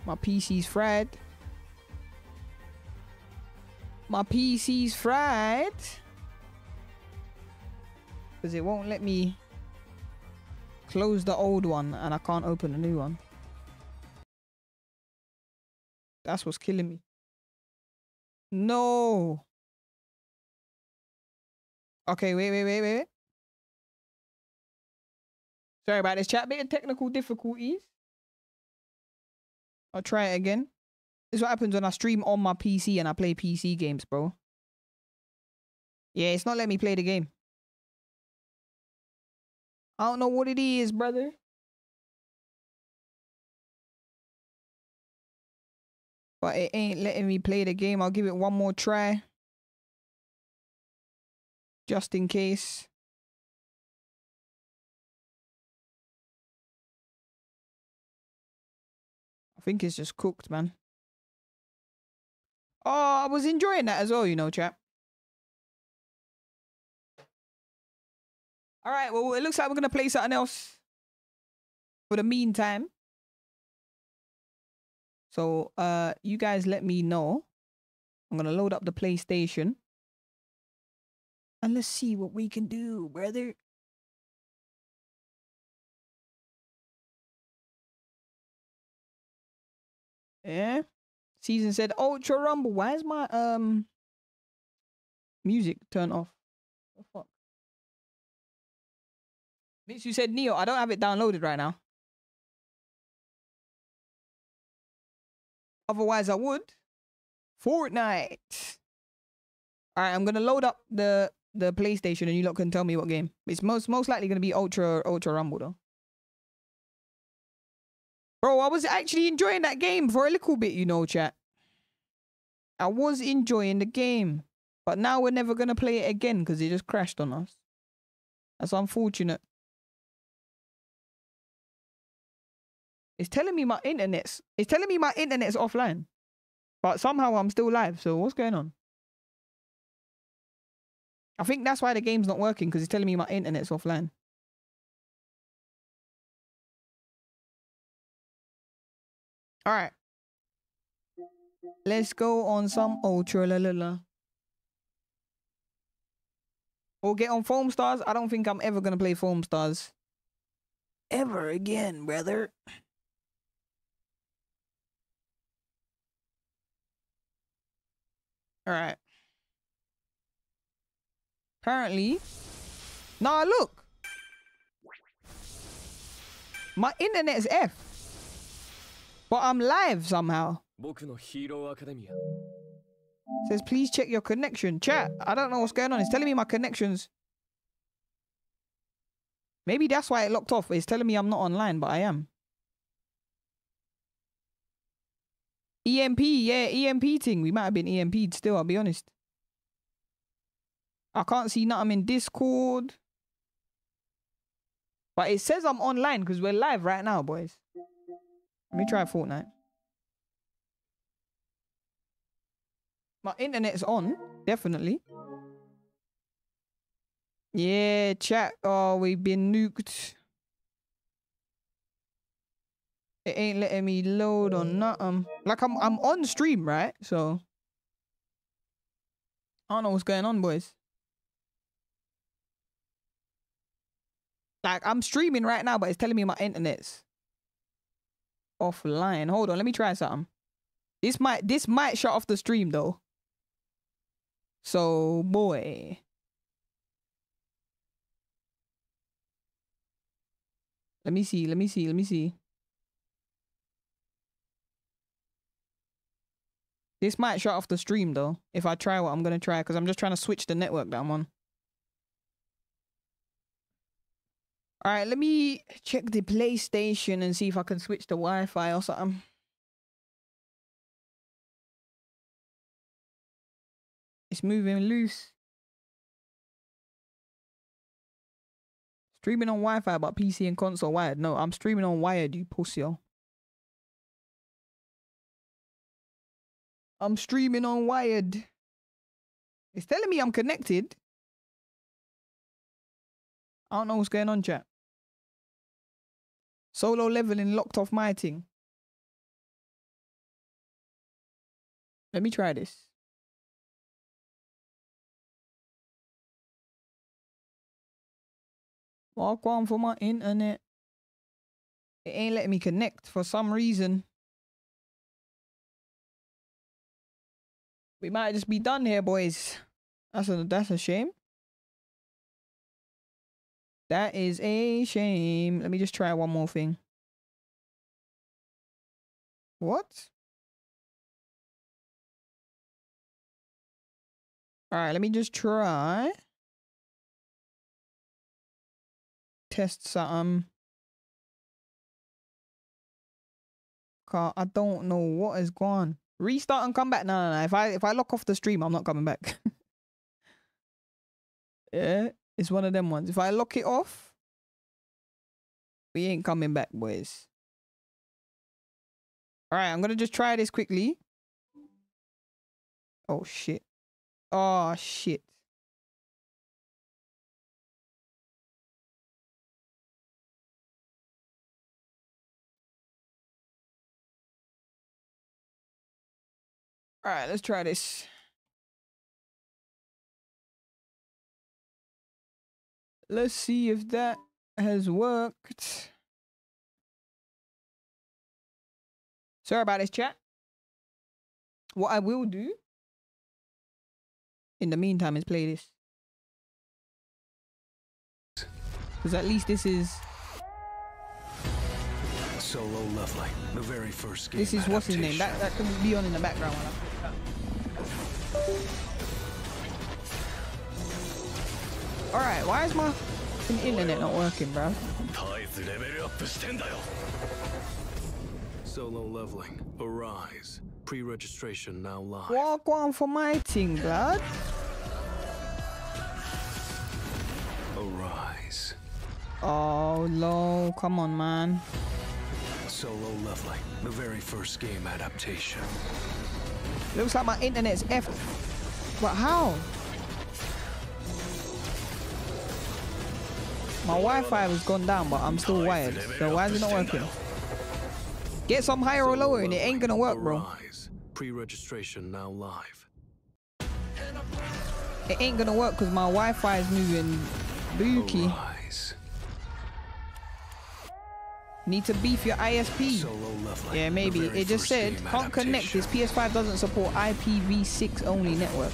My P C's fried. My P C's fried. Because it won't let me close the old one and I can't open a new one. That's what's killing me. No. Okay, wait, wait, wait, wait. Sorry about this, chat. Bit of technical difficulties. I'll try it again. This is what happens when I stream on my P C and I play P C games, bro. Yeah, it's not letting me play the game. I don't know what it is, brother. But it ain't letting me play the game. I'll give it one more try. Just in case. I think it's just cooked, man. Oh, I was enjoying that as well, you know, chap. All right, well, it looks like we're going to play something else for the meantime. So, uh, you guys let me know. I'm going to load up the PlayStation. And let's see what we can do, brother. Yeah. Season said Ultra Rumble. Why is my um music turned off? What the fuck? Mitch, you said Neo. I don't have it downloaded right now. Otherwise, I would. Fortnite. All right, I'm gonna load up the the PlayStation, and you lot can tell me what game. It's most most likely gonna be Ultra Ultra Rumble though. Bro, I was actually enjoying that game for a little bit, you know, chat. I was enjoying the game, but now we're never gonna play it again because it just crashed on us. That's unfortunate. It's telling me my internet's it's telling me my internet's offline, but somehow I'm still live. So what's going on? I think that's why the game's not working, because it's telling me my internet's offline. All right, let's go on some Ultra la la la. Or get on Foam Stars. I don't think I'm ever gonna play Foam Stars ever again, brother. All right. Apparently, nah. Look, my internet is F, but I'm live somehow. Says please check your connection, chat. I don't know what's going on. It's telling me my connections. Maybe that's why it locked off. It's telling me I'm not online, but I am. E M P, yeah, E M P thing. We might have been E M P'd still, I'll be honest. I can't see nothing in Discord. But it says I'm online because we're live right now, boys. Let me try Fortnite. My internet's on, definitely. Yeah, chat. Oh, we've been nuked. It ain't letting me load or nothing. Like I'm I'm on stream, right? So I don't know what's going on, boys. Like I'm streaming right now, but it's telling me my internet's offline. Hold on, let me try something. This might this might shut off the stream though. So boy. Let me see, let me see, let me see. This might shut off the stream though, if I try what I'm gonna try, because I'm just trying to switch the network that I'm on. All right, let me check the PlayStation and see if I can switch to Wi-Fi or something. It's moving loose. Streaming on Wi-Fi, but P C and console wired. No, I'm streaming on wired, you pussy. I'm streaming on wired. It's telling me I'm connected. I don't know what's going on, chat. Solo leveling locked off my thing. Let me try this. Walk on for my internet. It ain't letting me connect for some reason. We might just be done here, boys. That's a, that's a shame. That is a shame. Let me just try one more thing. What? All right, let me just try. Test something. I don't know what is gone. Restart and come back. No, no, no. If I if I lock off the stream, I'm not coming back. Yeah, it's one of them ones. If I lock it off, we ain't coming back, boys. All right, I'm gonna just try this quickly. Oh shit! Oh shit! All right, let's try this. Let's see if that has worked. Sorry about this, chat. What I will do in the meantime is play this. Because at least this is Solo Leveling, the very first game. This is what's his name. That that can be on in the background when I Alright, why is my internet not working, bro? Solo Leveling, Arise. Pre-registration now live. Walk on for my team, blood. Arise. Oh, lol. Come on, man. Solo Leveling, the very first game adaptation. Looks like my internet's F. But how? My Wi-Fi was gone down, but I'm still wired. So why is it not working? Get some higher or lower and it ain't gonna work, bro. Pre-registration now live. It ain't gonna work because my Wi-Fi is moving booky. Need to beef your I S P. Yeah, maybe. It just said can't connect. This P S five doesn't support I P v six only network.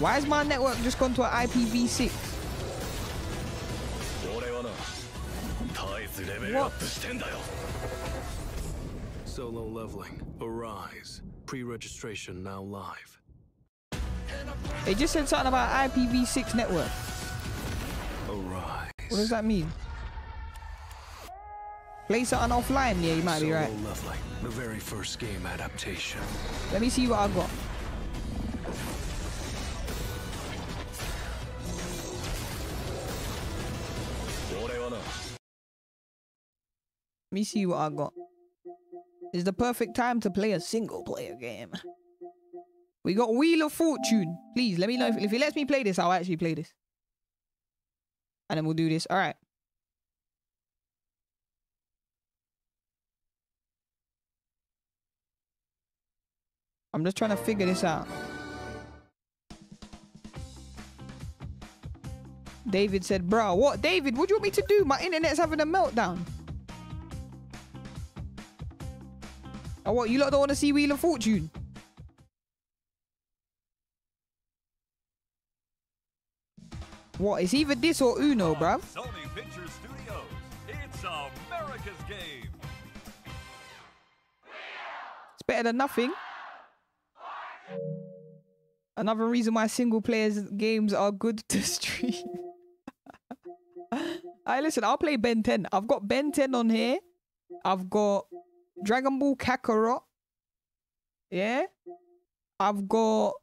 Why is my network just gone to an I P v six? What? Solo Leveling, Arise. Pre-registration now live. It just said something about I P v six network. Arise. What does that mean? Play something offline? Yeah, you might Solo be right. Leveling, the very first game adaptation. Let me see what I got. Let me see what I got. It's the perfect time to play a single player game. We got Wheel of Fortune. Please let me know if, if it lets me play this. I'll actually play this, and then we'll do this. All right. I'm just trying to figure this out. David said, "Bro, what? David, what do you want me to do? My internet's having a meltdown." Oh, what? You lot don't want to see Wheel of Fortune? What? It's either this or Uno, bruv. Sony Pictures Studios. It's America's game. It's better than nothing. Another reason why single players games are good to stream. Alright, listen, I'll play Ben ten. I've got Ben ten on here. I've got Dragon Ball Kakarot. Yeah. I've got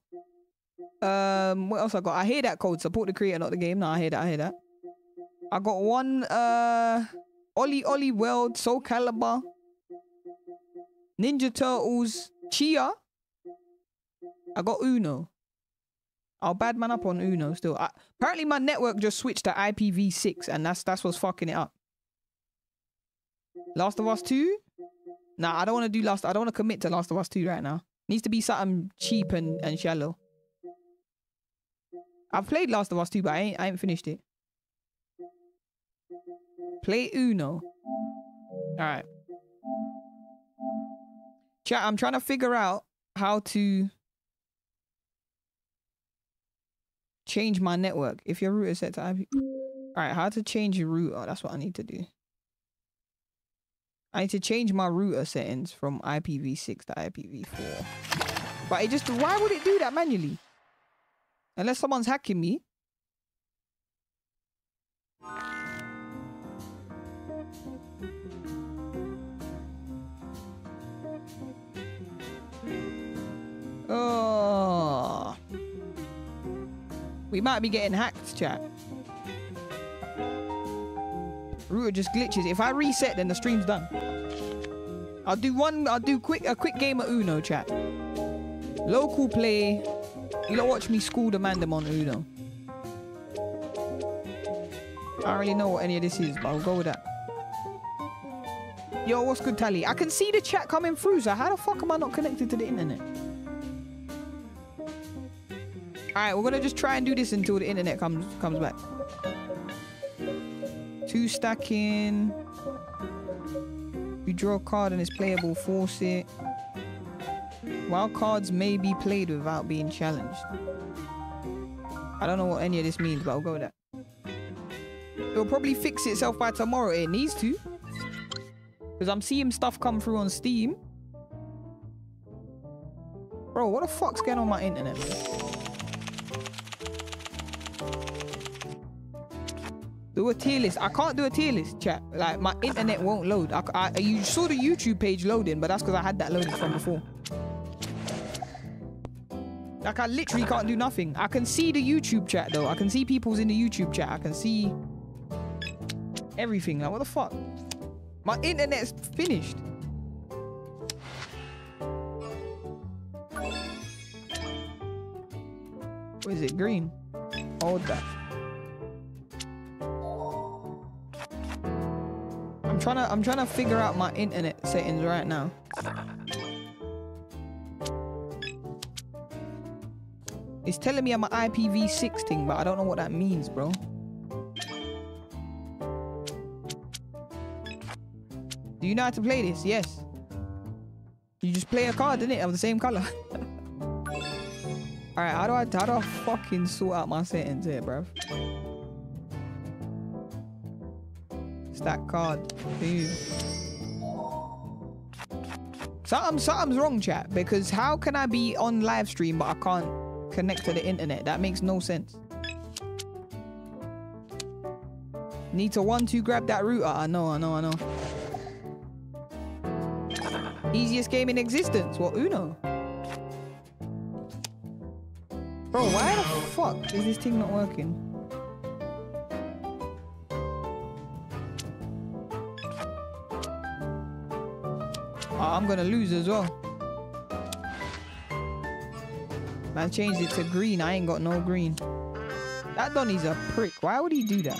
um what else I got? I hear that code. Support the creator, not the game. No, I hear that, I hear that. I got one uh Olly Olly World, Soul Calibur, Ninja Turtles, Chia. I got Uno. I'll bad man up on Uno still. I, apparently my network just switched to I P v six and that's that's what's fucking it up. Last of Us Two? Nah, I don't want to do Last. I don't want to commit to Last of Us Two right now. Needs to be something cheap and, and shallow. I've played Last of Us Two, but I ain't I ain't finished it. Play Uno. All right. Chat. I'm trying to figure out how to change my network. If your router is set to I P. All right. How to change your router? That's what I need to do. I need to change my router settings from I P v six to I P v four. But it just, why would it do that manually? Unless someone's hacking me. Oh. We might be getting hacked, chat. Router just glitches. If I reset, then the stream's done. I'll do one. I'll do quick a quick game of Uno, chat. Local play. You lot watch me school the mandem on Uno. I don't really know what any of this is, but I'll go with that. Yo, what's good, Tally? I can see the chat coming through, so how the fuck am I not connected to the internet? All right, we're gonna just try and do this until the internet comes comes back. Two stacking. You draw a card and it's playable, force it. Wild cards may be played without being challenged. I don't know what any of this means, but I'll go with that. It'll probably fix itself by tomorrow. It needs to. Because I'm seeing stuff come through on Steam. Bro, what the fuck's going on my internet, man? Do a tier list. I can't do a tier list, chat. Like, my internet won't load. I, I, you saw the YouTube page loading, but that's because I had that loaded from before. Like, I literally can't do nothing. I can see the YouTube chat, though. I can see people's in the YouTube chat. I can see everything. Like, what the fuck? My internet's finished. What is it? Green. Hold that. I'm trying to I'm trying to figure out my internet settings right now. It's telling me I'm an I P v six thing, but I don't know what that means, bro. Do you know how to play this? Yes. You just play a card, innit? Of the same color. Alright, how do I how do I fucking sort out my settings here, bruv? Stack card. Dude. Something, something's wrong, chat, because how can I be on live stream but I can't connect to the internet? That makes no sense. Need to one two grab that router. I know, I know, I know. Easiest game in existence. What, Uno? Bro, why the fuck is this thing not working? Oh, I'm gonna lose as well. Man changed it to green. I ain't got no green. That Donnie's a prick. Why would he do that?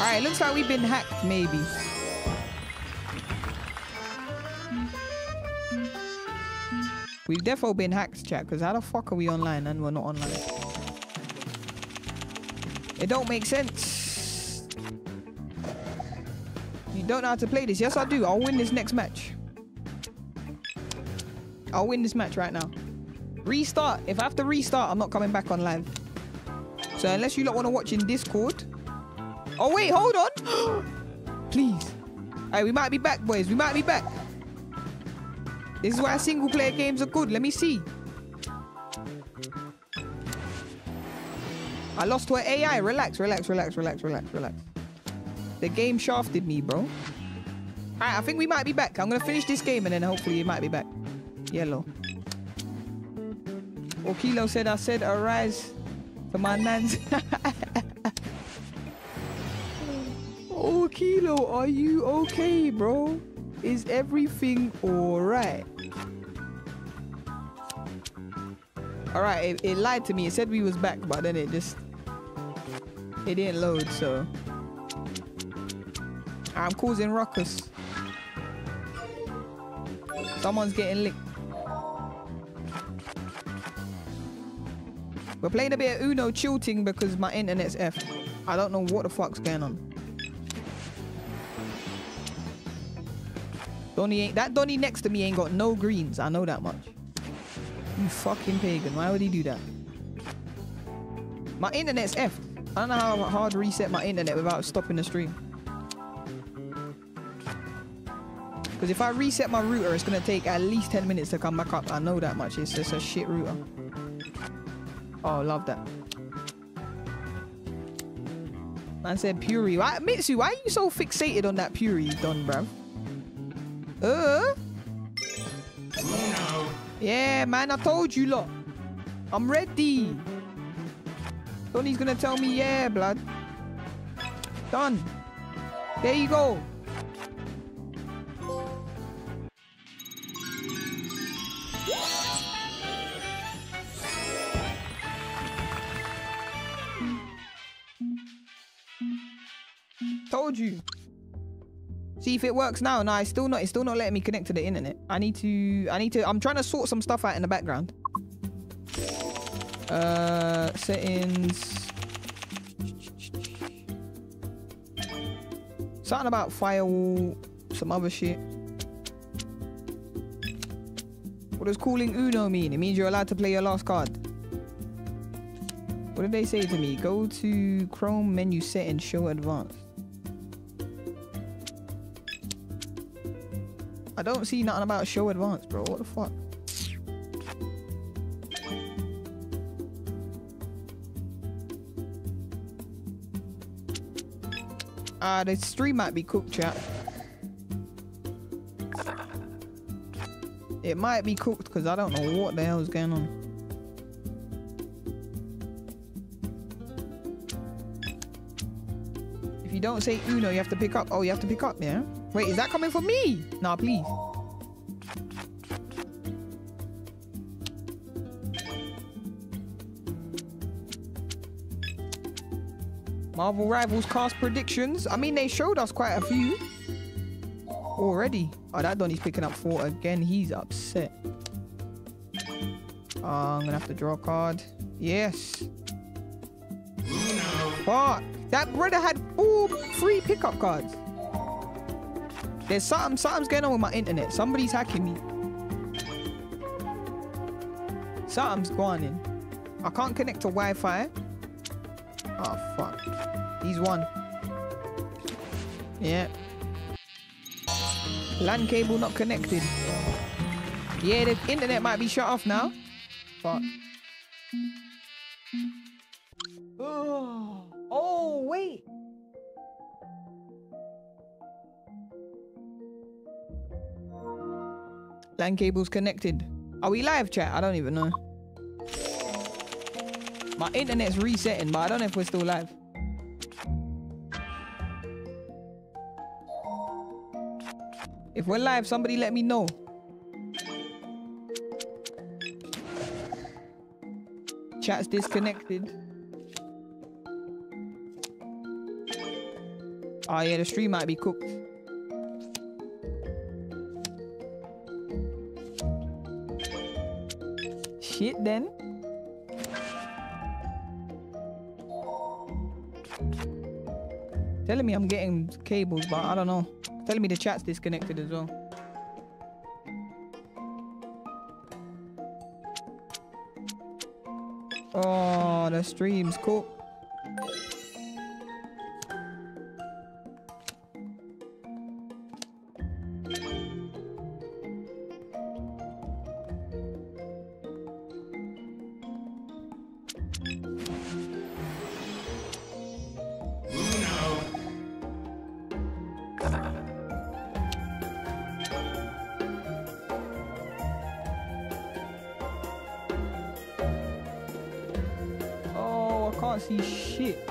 Alright, looks like we've been hacked, maybe. We've defo been hacked, chat, because how the fuck are we online and we're not online? It don't make sense. You don't know how to play this. Yes, I do. I'll win this next match. I'll win this match right now. Restart. If I have to restart, I'm not coming back on live. So unless you lot want to watch in Discord. Oh, wait, hold on. Please. Hey, we might be back, boys. We might be back. This is why single player games are good. Let me see. I lost to an A I. Relax, relax, relax, relax, relax, relax. The game shafted me, bro. Alright, I think we might be back. I'm going to finish this game and then hopefully it might be back. Yellow. Okilo said, I said, arise to my nans. Okilo, are you okay, bro? Is everything all right? All right, it, it lied to me. It said we was back, but then it just... It didn't load, so... I'm causing ruckus. Someone's getting licked. We're playing a bit of Uno tilting because my internet's effed. I don't know what the fuck's going on. Donnie ain't, that Donnie next to me ain't got no greens. I know that much. You fucking pagan. Why would he do that? My internet's effed. I don't know how hard to reset my internet without stopping the stream. Because if I reset my router, it's going to take at least ten minutes to come back up. I know that much. It's just a shit router. Oh, love that. Man said Puri. Why, Mitsu, why are you so fixated on that Puri you've done, bruv? Uh yeah, man, I told you lot. I'm ready. Donnie's gonna tell me, yeah, blood. Done. There you go. Told you. See if it works now. No, it's still not. It's still not letting me connect to the internet. I need to. I need to. I'm trying to sort some stuff out in the background. Uh, settings. Something about firewall. Some other shit. What does calling Uno mean? It means you're allowed to play your last card. What did they say to me? Go to Chrome menu set and show advanced. I don't see nothing about show advanced, bro. What the fuck? Ah, uh, the stream might be cooked, chat. It might be cooked because I don't know what the hell is going on. If you don't say Uno, you have to pick up. Oh, you have to pick up, yeah? Wait, is that coming for me? Nah, please. Marvel Rivals cast predictions. I mean, they showed us quite a few already. Oh, that Donnie's picking up four again. He's upset. Uh, I'm gonna have to draw a card. Yes. Fuck. That brother had all three pickup cards. There's something, something's going on with my internet. Somebody's hacking me. Something's going in. I can't connect to Wi-Fi. Oh, fuck. He's won. Yeah. LAN cable not connected. Yeah, the internet might be shut off now. Fuck. Oh, oh wait. LAN cable's connected. Are we live, chat? I don't even know. My internet's resetting, but I don't know if we're still live. If we're live, somebody let me know. Chat's disconnected. Oh yeah, the stream might be cooked. Shit then. Telling me I'm getting cables, but I don't know. Telling me the chat's disconnected as well. Oh, the stream's cool. See shit.